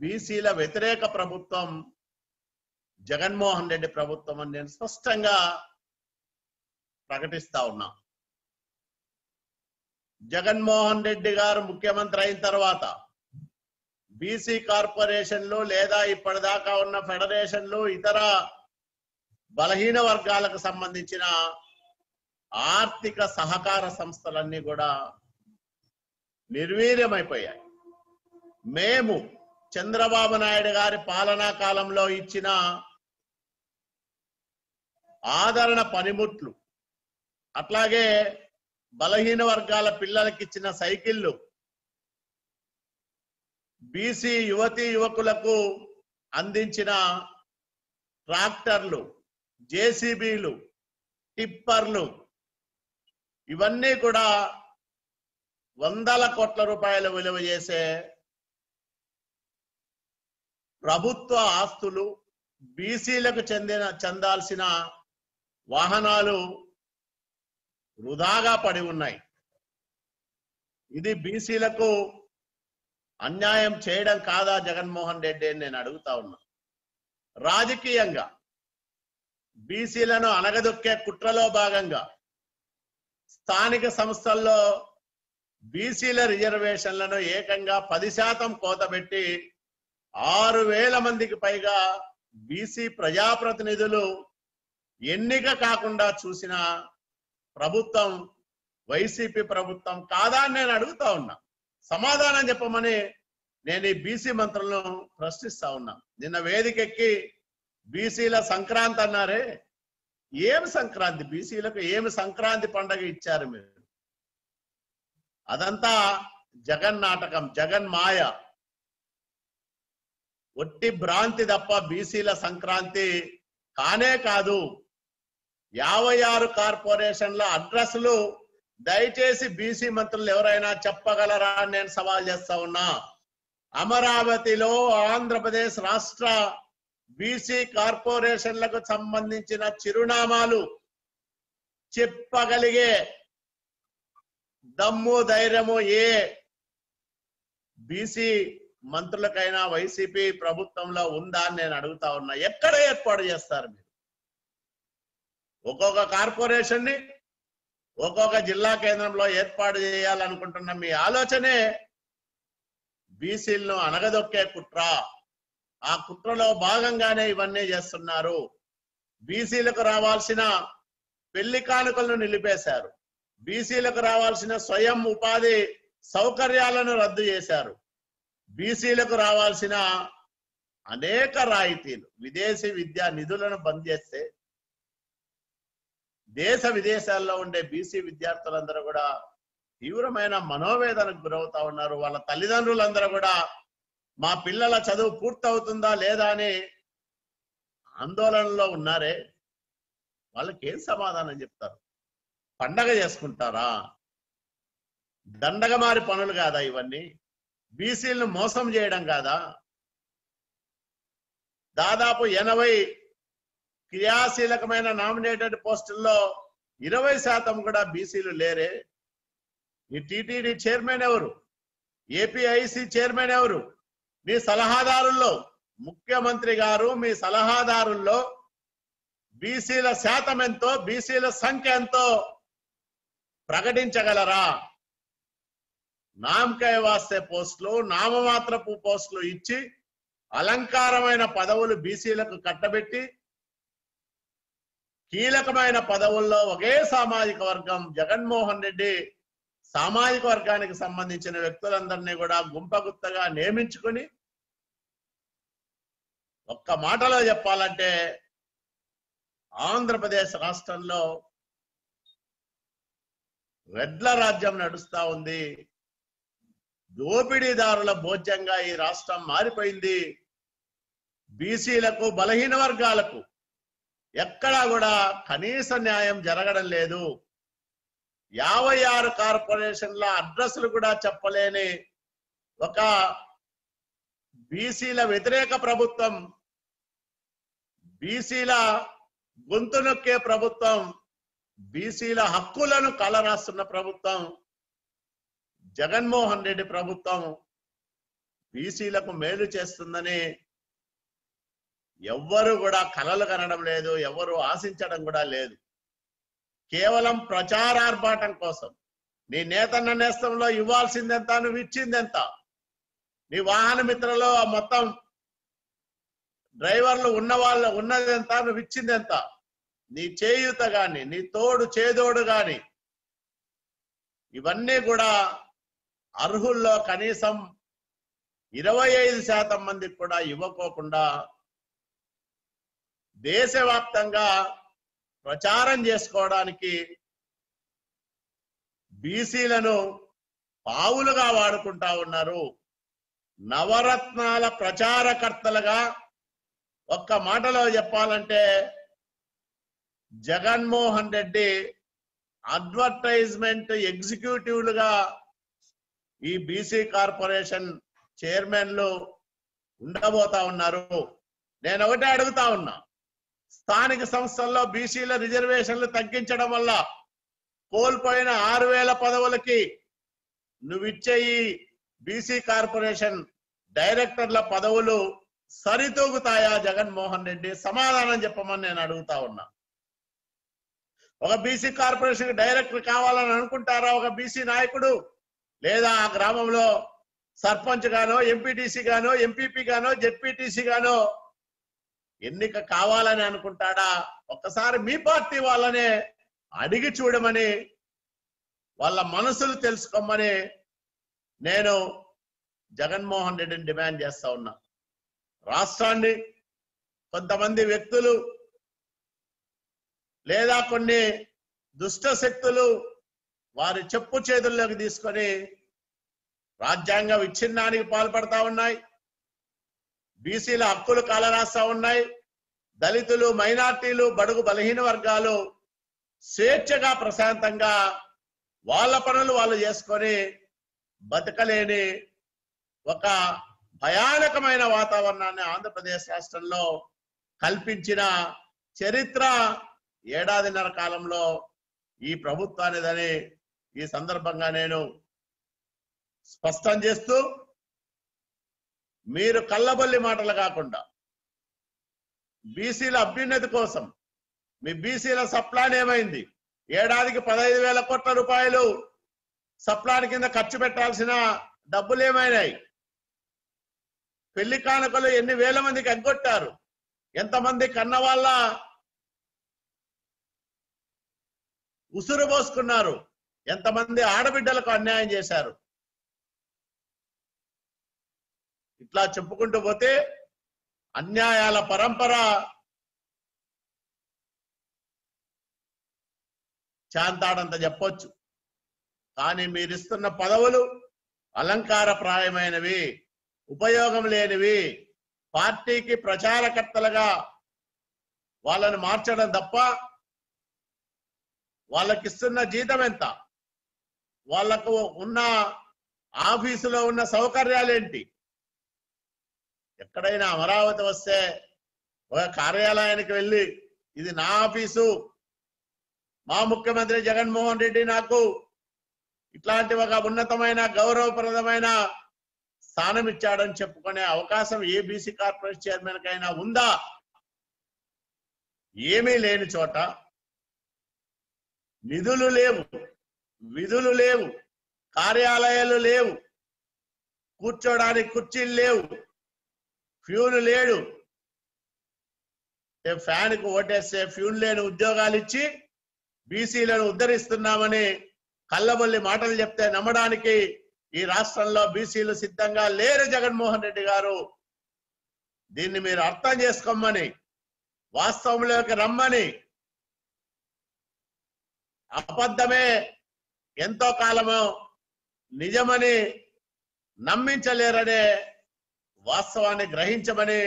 బీసీల వ్యతిరేక ప్రభుత్వం జగన్మోహన్ రెడ్డి ప్రభుత్వం అని నేను స్పష్టంగా ప్రకటిస్తా ఉన్నా. జగన్మోహన్ రెడ్డి గారు ముఖ్యమంత్రి అయిన తర్వాత బీసీ కార్పొరేషన్లు లేదా ఇప్పటిదాకా ఉన్న ఫెడరేషన్లు ఇతర బలహీన వర్గాలకు సంబంధించిన ఆర్థిక సహకార సంస్థలన్నీ కూడా నిర్వీర్యమైపోయాయి. మేము చంద్రబాబు నాయుడు గారి పాలనా కాలంలో ఇచ్చిన ఆదరణ పనిముట్లు, అట్లాగే బలహీన వర్గాల పిల్లలకి ఇచ్చిన సైకిళ్ళు, బీసీ యువతి యువకులకు అందించిన ట్రాక్టర్లు, జేసీబీలు, టిప్పర్లు, ఇవన్నీ కూడా వందల కోట్ల రూపాయలు విలువ చేసే ప్రభుత్వ ఆస్తులు, బీసీలకు చెందిన చెందాల్సిన వాహనాలు వృధాగా పడి ఉన్నాయి. ఇది బీసీలకు అన్యాయం చేయడం కాదా జగన్మోహన్ రెడ్డి అని నేను అడుగుతా ఉన్నా. రాజకీయంగా బీసీలను అనగదొక్కే కుట్రలో భాగంగా స్థానిక సంస్థల్లో బీసీల రిజర్వేషన్లను ఏకంగా పది శాతం కోతబెట్టి ఆరు వేల మందికి పైగా బీసీ ప్రజాప్రతినిధులు ఎన్నిక కాకుండా చూసిన ప్రభుత్వం వైసీపీ ప్రభుత్వం కాదా అని నేను అడుగుతా ఉన్నా. సమాధానం చెప్పమని నేను ఈ బీసీ మంత్రులను ప్రశ్నిస్తా ఉన్నా. నిన్న వేదికెక్కి బీసీల సంక్రాంతి అన్నారే, ఏమి సంక్రాంతి? బీసీలకు ఏమి సంక్రాంతి పండగ ఇచ్చారు మీరు? అదంతా జగన్ నాటకం, జగన్ మాయ, ఒట్టి భ్రాంతి తప్ప బీసీల సంక్రాంతి కానే కాదు. యాభై ఆరు కార్పొరేషన్ల అడ్రస్లు దయచేసి బీసీ మంత్రులు ఎవరైనా చెప్పగలరా అని నేను సవాల్ చేస్తా ఉన్నా. అమరావతిలో ఆంధ్రప్రదేశ్ రాష్ట్ర బీసీ కార్పొరేషన్లకు సంబంధించిన చిరునామాలు చెప్పగలిగే దమ్ము ధైర్యము ఏ బీసీ మంత్రులకైనా వైసీపీ ప్రభుత్వంలో ఉందా అని నేను అడుగుతా ఉన్నా. ఎక్కడ ఏర్పాటు చేస్తారు మీరు? ఒక్కొక్క కార్పొరేషన్ ని ఒక్కొక్క జిల్లా కేంద్రంలో ఏర్పాటు చేయాలనుకుంటున్న మీ ఆలోచనే బీసీలను అనగదొక్కే కుట్ర. ఆ కుట్రలో భాగంగానే ఇవన్నీ చేస్తున్నారు. బీసీలకు రావాల్సిన పెళ్లి కానుకలను నిలిపేశారు, బీసీలకు రావాల్సిన స్వయం ఉపాధి సౌకర్యాలను రద్దు చేశారు, బీసీలకు రావాల్సిన అనేక రాయితీలు, విదేశీ విద్యా నిధులను బంద్ చేస్తే దేశ విదేశాల్లో ఉండే బీసీ విద్యార్థులందరూ కూడా తీవ్రమైన మనోవేదనకు గురవుతా ఉన్నారు. వాళ్ళ తల్లిదండ్రులందరూ కూడా మా పిల్లల చదువు పూర్తవుతుందా లేదా అని ఆందోళనలో ఉన్నారే, వాళ్ళకి ఏం సమాధానం చెప్తారు? పండగ చేసుకుంటారా? దండగమారి పనులు కాదా ఇవన్నీ? బీసీలను మోసం చేయడం కాదా? దాదాపు ఎనభై క్రియాశీలకమైన నామినేటెడ్ పోస్టుల్లో ఇరవై శాతం కూడా బీసీలు లేరే. నీ టీటీడీ చైర్మన్ ఎవరు? ఏపీఐసి చైర్మన్ ఎవరు? మీ సలహాదారుల్లో, ముఖ్యమంత్రి గారు మీ సలహాదారుల్లో బీసీల శాతం ఎంతో, బీసీల సంఖ్య ఎంతో ప్రకటించగలరా? నామకాయ వాస్తే పోస్టులు, నామమాత్రపు పోస్టులు ఇచ్చి అలంకారమైన పదవులు బీసీలకు కట్టబెట్టి కీలకమైన పదవుల్లో ఒకే సామాజిక వర్గం జగన్మోహన్ రెడ్డి సామాజిక వర్గానికి సంబంధించిన వ్యక్తులందర్నీ కూడా గుంపగుత్తగా నియమించుకొని ఒక్క మాటలో చెప్పాలంటే ఆంధ్రప్రదేశ్ రాష్ట్రంలో రెడ్ల రాజ్యం నడుస్తా ఉంది. దోపిడీదారుల భోజ్యంగా ఈ రాష్ట్రం మారిపోయింది. బీసీలకు బలహీన వర్గాలకు ఎక్కడా కూడా కనీస న్యాయం జరగడం లేదు. యాభై ఆరు కార్పొరేషన్ల అడ్రస్లు కూడా చెప్పలేని ఒక బీసీల వ్యతిరేక ప్రభుత్వం, బీసీల గొంతు నొక్కే ప్రభుత్వం, బీసీల హక్కులను కలరాస్తున్న ప్రభుత్వం జగన్మోహన్ రెడ్డి ప్రభుత్వం బీసీలకు మేలు చేస్తుందని ఎవ్వరు కూడా కలలు కనడం లేదు, ఎవరు ఆశించడం కూడా లేదు. కేవలం ప్రచారార్భాటం కోసం నీ నేతన్న నేస్తంలో ఇవ్వాల్సిందెంత, నువ్వు ఇచ్చిందెంత, నీ వాహన మిత్రలో మొత్తం డ్రైవర్లు ఉన్న వాళ్ళు ఉన్నదెంత, నువ్వు ఇచ్చిందెంత, నీ చేయూత గాని నీ తోడు చేదోడు గాని ఇవన్నీ కూడా అర్హుల్లో కనీసం ఇరవై ఐదు శాతం మందికి కూడా ఇవ్వకోకుండా దేశవ్యాప్తంగా ప్రచారం చేసుకోవడానికి బీసీలను పావులుగా వాడుకుంటా ఉన్నారు. నవరత్నాల ప్రచారకర్తలుగా ఒక్క మాటలో చెప్పాలంటే జగన్మోహన్ రెడ్డి అడ్వర్టైజ్మెంట్ ఎగ్జిక్యూటివ్లుగా ఈ బీసీ కార్పొరేషన్ చైర్మన్లు ఉండబోతా ఉన్నారు. నేను ఒకటే అడుగుతా ఉన్నా, స్థానిక సంస్థల్లో బీసీల రిజర్వేషన్లు తగ్గించడం వల్ల కోల్పోయిన ఆరు వేల పదవులకి నువ్విచ్చే ఈ బీసీ కార్పొరేషన్ డైరెక్టర్ల పదవులు సరితూగుతాయా జగన్మోహన్ రెడ్డి? సమాధానం చెప్పమని నేను అడుగుతా ఉన్నా. ఒక బీసీ కార్పొరేషన్ డైరెక్టర్ కావాలని అనుకుంటారా ఒక బీసీ నాయకుడు? లేదా ఆ గ్రామంలో సర్పంచ్ గానో ఎంపీటీసీ గానో ఎంపీపీ గానో జెడ్పీటీసీ గానో ఎన్నిక కావాలని అనుకుంటాడా? ఒక్కసారి మీ పార్టీ వాళ్ళనే అడిగి చూడమని, వాళ్ళ మనసులు తెలుసుకోమని నేను జగన్మోహన్ రెడ్డిని డిమాండ్ చేస్తా ఉన్నా. రాష్ట్రాన్ని కొంతమంది వ్యక్తులు లేదా కొన్ని దుష్ట శక్తులు వారి చెప్పు చేతుల్లోకి తీసుకొని రాజ్యాంగ విచ్ఛిన్నానికి పాల్పడతా ఉన్నాయి. బీసీల హక్కులు కాలరాస్తా ఉన్నాయి. దళితులు, మైనార్టీలు, బడుగు బలహీన వర్గాలు స్వేచ్ఛగా ప్రశాంతంగా వాళ్ళ పనులు వాళ్ళు చేసుకొని బతకలేని ఒక భయానకమైన వాతావరణాన్ని ఆంధ్రప్రదేశ్ రాష్ట్రంలో కల్పించిన చరిత్ర ఏడాదిన్నర కాలంలో ఈ ప్రభుత్వానిదని ఈ సందర్భంగా నేను స్పష్టం చేస్తూ, మీరు కళ్ళబొల్లి మాటలు కాకుండా బీసీల అభ్యున్నతి కోసం మీ బీసీల సప్లాన్ ఏమైంది? ఏడాదికి పదహైదు వేల కోట్ల రూపాయలు సప్లాన్ కింద ఖర్చు పెట్టాల్సిన డబ్బులు ఏమైనాయి? పెళ్లి కానుకలు ఎన్ని వేల మందికి ఎగ్గొట్టారు? ఎంతమంది కన్న వాళ్ళ ఉసురు పోసుకున్నారు? ఎంతమంది ఆడబిడ్డలకు అన్యాయం చేశారు? ఇట్లా చెప్పుకుంటూ పోతే అన్యాయాల పరంపర చాంతాడంత చెప్పొచ్చు. కానీ మీరిస్తున్న పదవులు అలంకారప్రాయమైనవి, ఉపయోగం లేనివి. పార్టీకి ప్రచారకర్తలుగా వాళ్ళను మార్చడం తప్ప వాళ్ళకిస్తున్న జీతం ఎంత, వాళ్ళకు ఉన్న ఆఫీసులో ఉన్న సౌకర్యాలేంటి? ఎక్కడైనా అమరావతి వస్తే ఒక కార్యాలయానికి వెళ్ళి ఇది నా ఆఫీసు, మా ముఖ్యమంత్రి జగన్మోహన్ రెడ్డి నాకు ఇట్లాంటి ఒక ఉన్నతమైన గౌరవప్రదమైన స్థానం ఇచ్చాడని చెప్పుకునే అవకాశం ఏ బీసీ కార్పొరేషన్ చైర్మన్కైనా ఉందా? ఏమీ లేని చోట, నిధులు లేవు, విధులు లేవు, కార్యాలయాలు లేవు, కూర్చోడానికి కుర్చీలు లేవు, ఫ్యూన్ లేడు. ఫ్యాన్కు ఓటేస్తే ఫ్యూన్ లేని ఉద్యోగాలు ఇచ్చి బీసీలను ఉద్ధరిస్తున్నామని కల్లబొల్లి మాటలు చెప్తే నమ్మడానికి ఈ రాష్ట్రంలో బీసీలు సిద్ధంగా లేరు జగన్మోహన్ రెడ్డి గారు. దీన్ని మీరు అర్థం చేసుకోమని, వాస్తవంలోకి రమ్మని. అబద్ధమే ఎంతో కాలము నిజమని నమ్మించలేరనే వాస్తవాన్ని గ్రహించమని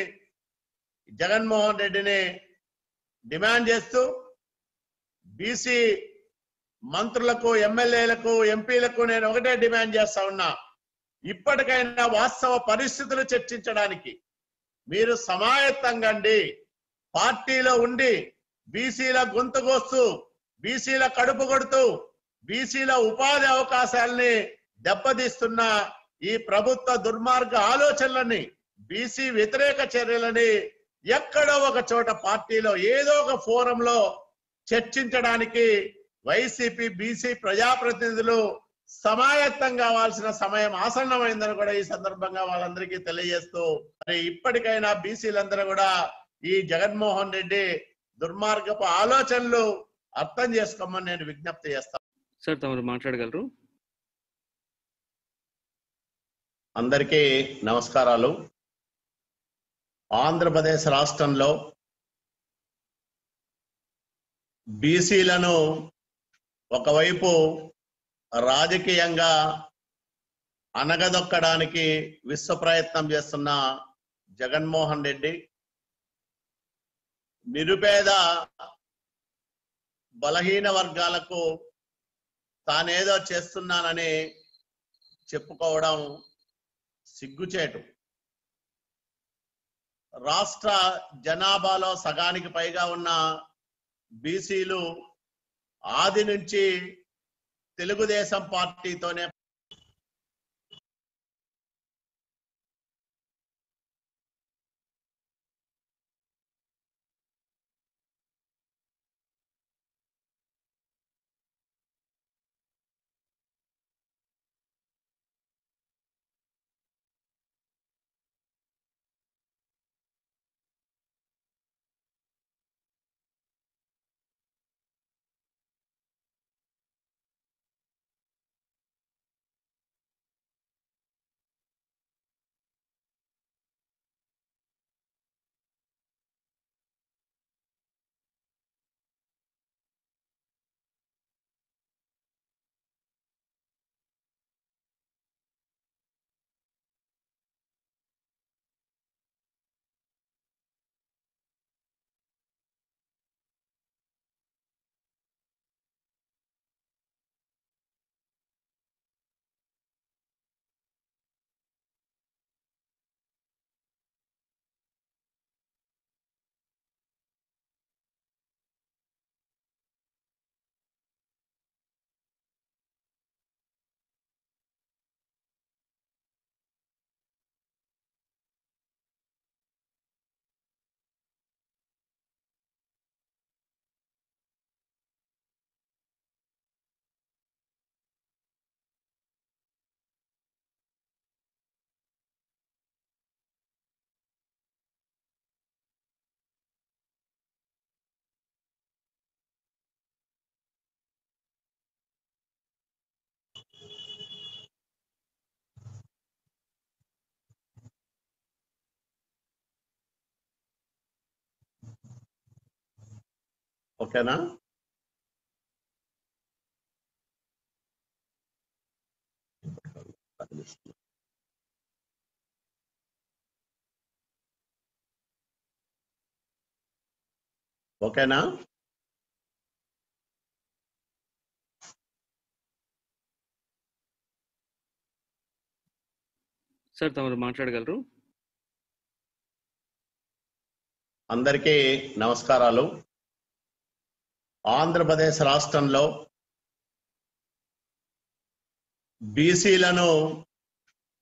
జగన్మోహన్ రెడ్డిని డిమాండ్ చేస్తూ, బీసీ మంత్రులకు ఎమ్మెల్యేలకు ఎంపీలకు నేను ఒకటే డిమాండ్ చేస్తా ఉన్నా, ఇప్పటికైనా వాస్తవ పరిస్థితులు చర్చించడానికి మీరు సమాయత్తంగండి. పార్టీలో ఉండి బీసీల గొంతుకోస్తూ, బీసీల కడుపు కొడుతూ, బీసీల ఉపాధి అవకాశాలని దెబ్బతీస్తున్న ఈ ప్రభుత్వ దుర్మార్గ ఆలోచనలని, బీసీ వ్యతిరేక చర్యలని ఎక్కడో ఒక చోట పార్టీలో ఏదో ఒక ఫోరంలో చర్చించడానికి వైసీపీ బీసీ ప్రజాప్రతినిధులు సమాయత్తం కావాల్సిన సమయం ఆసన్నమైందని కూడా ఈ సందర్భంగా వాళ్ళందరికీ తెలియజేస్తూ, మరి ఇప్పటికైనా బీసీలందరూ కూడా ఈ జగన్మోహన్ రెడ్డి దుర్మార్గపు ఆలోచనలు అర్థం చేసుకోమని నేను విజ్ఞప్తి చేస్తాను. సార్ తమరు మాట్లాడగలరు. అందరికీ నమస్కారాలు. ఆంధ్రప్రదేశ్ రాష్ట్రంలో బీసీలను ఒకవైపు రాజకీయంగా అనగదొక్కడానికి విశ్వ ప్రయత్నం చేస్తున్న జగన్మోహన్ రెడ్డి, నిరుపేద బలహీన వర్గాలకు తానేదో చేస్తున్నానని చెప్పుకోవడం సిగ్గుచేటు. రాష్ట్ర జనాభాలో సగానికి పైగా ఉన్న బీసీలు ఆది నుంచి తెలుగుదేశం పార్టీతోనే ఓకేనా? ఓకేనా? సార్ తమరు మాట్లాడగలరు. అందరికీ నమస్కారాలు. ఆంధ్రప్రదేశ్ రాష్ట్రంలో బీసీలను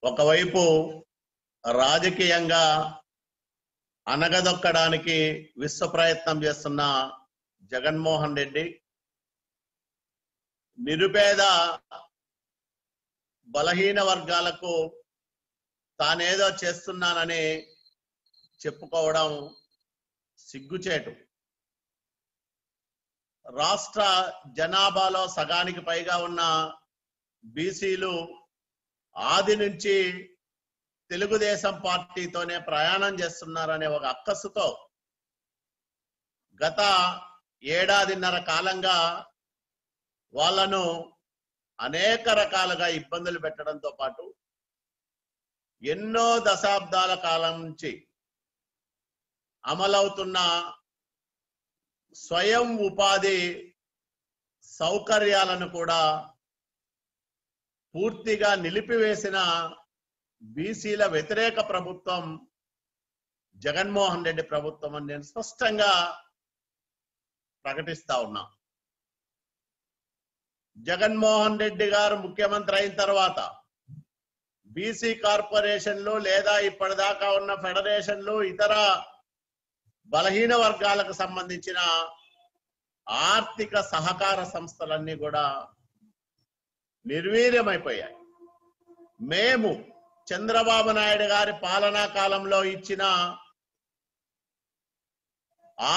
ఒకవైపు రాజకీయంగా అనగదొక్కడానికి విశ్వ ప్రయత్నం చేస్తున్న జగన్మోహన్ రెడ్డి, నిరుపేద బలహీన వర్గాలకు తానేదో చేస్తున్నానని చెప్పుకోవడం సిగ్గుచేటు. రాష్ట్ర జనాభాలో సగానికి పైగా ఉన్న బీసీలు ఆది నుంచి తెలుగుదేశం పార్టీతోనే ప్రయాణం చేస్తున్నారనే ఒక అక్కసుతో గత ఏడాదిన్నర కాలంగా వాళ్ళను అనేక రకాలుగా ఇబ్బందులు పెట్టడంతో పాటు ఎన్నో దశాబ్దాల కాలం నుంచి అమలవుతున్న స్వయం ఉపాధి సౌకర్యాలను కూడా పూర్తిగా నిలిపివేసిన బీసీల వ్యతిరేక ప్రభుత్వం జగన్మోహన్ రెడ్డి ప్రభుత్వం అని నేను స్పష్టంగా ప్రకటిస్తా ఉన్నా. జగన్మోహన్ రెడ్డి గారు ముఖ్యమంత్రి అయిన తర్వాత బీసీ కార్పొరేషన్లు లేదా ఇప్పటిదాకా ఉన్న ఫెడరేషన్లు ఇతర బలహీన వర్గాలకు సంబంధించిన ఆర్థిక సహకార సంస్థలన్నీ కూడా నిర్వీర్యమైపోయాయి. మేము చంద్రబాబు నాయుడు గారి పాలనా కాలంలో ఇచ్చిన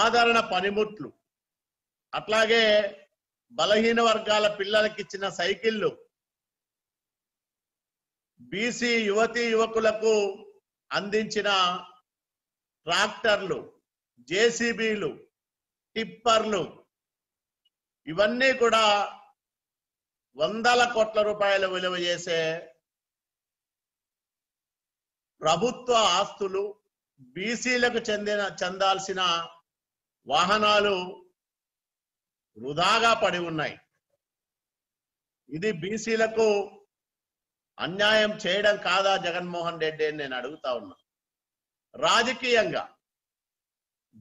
ఆదరణ పనిముట్లు, అట్లాగే బలహీన వర్గాల పిల్లలకు ఇచ్చిన సైకిళ్ళు, బీసీ యువతీ యువకులకు అందించిన ట్రాక్టర్లు, జేసీబీలు, టిప్పర్లు, ఇవన్నీ కూడా వందల కోట్ల రూపాయలు విలువ చేసే ప్రభుత్వ ఆస్తులు, బీసీలకు చెందిన చెందాల్సిన వాహనాలు వృధాగా పడి ఉన్నాయి. ఇది బీసీలకు అన్యాయం చేయడం కాదా జగన్మోహన్ రెడ్డి అని నేను అడుగుతా ఉన్నా. రాజకీయంగా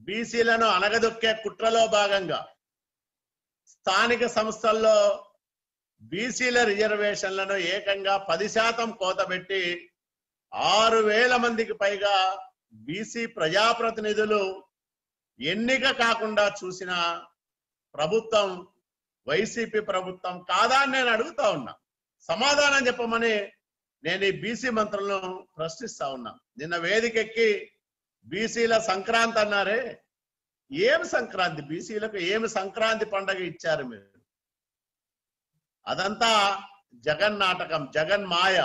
బీసీలను అనగదొక్కే కుట్రలో భాగంగా స్థానిక సంస్థల్లో బీసీల రిజర్వేషన్లను ఏకంగా పది శాతం కోతబెట్టి ఆరు వేల మందికి పైగా బీసీ ప్రజాప్రతినిధులు ఎన్నిక కాకుండా చూసిన ప్రభుత్వం వైసీపీ ప్రభుత్వం కాదా అని నేను అడుగుతా ఉన్నా. సమాధానం చెప్పమని నేను ఈ బీసీ మంత్రులను ప్రశ్నిస్తా ఉన్నా. నిన్న వేదికెక్కి బీసీల సంక్రాంతి అన్నారే, ఏమి సంక్రాంతి? బీసీలకు ఏమి సంక్రాంతి పండగ ఇచ్చారు మీరు? అదంతా జగన్ నాటకం, జగన్ మాయ,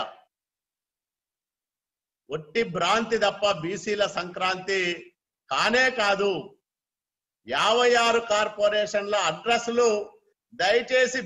ఒట్టి భ్రాంతి తప్ప బీసీల సంక్రాంతి కానే కాదు. యాభై ఆరు కార్పొరేషన్ల అడ్రస్లు దయచేసి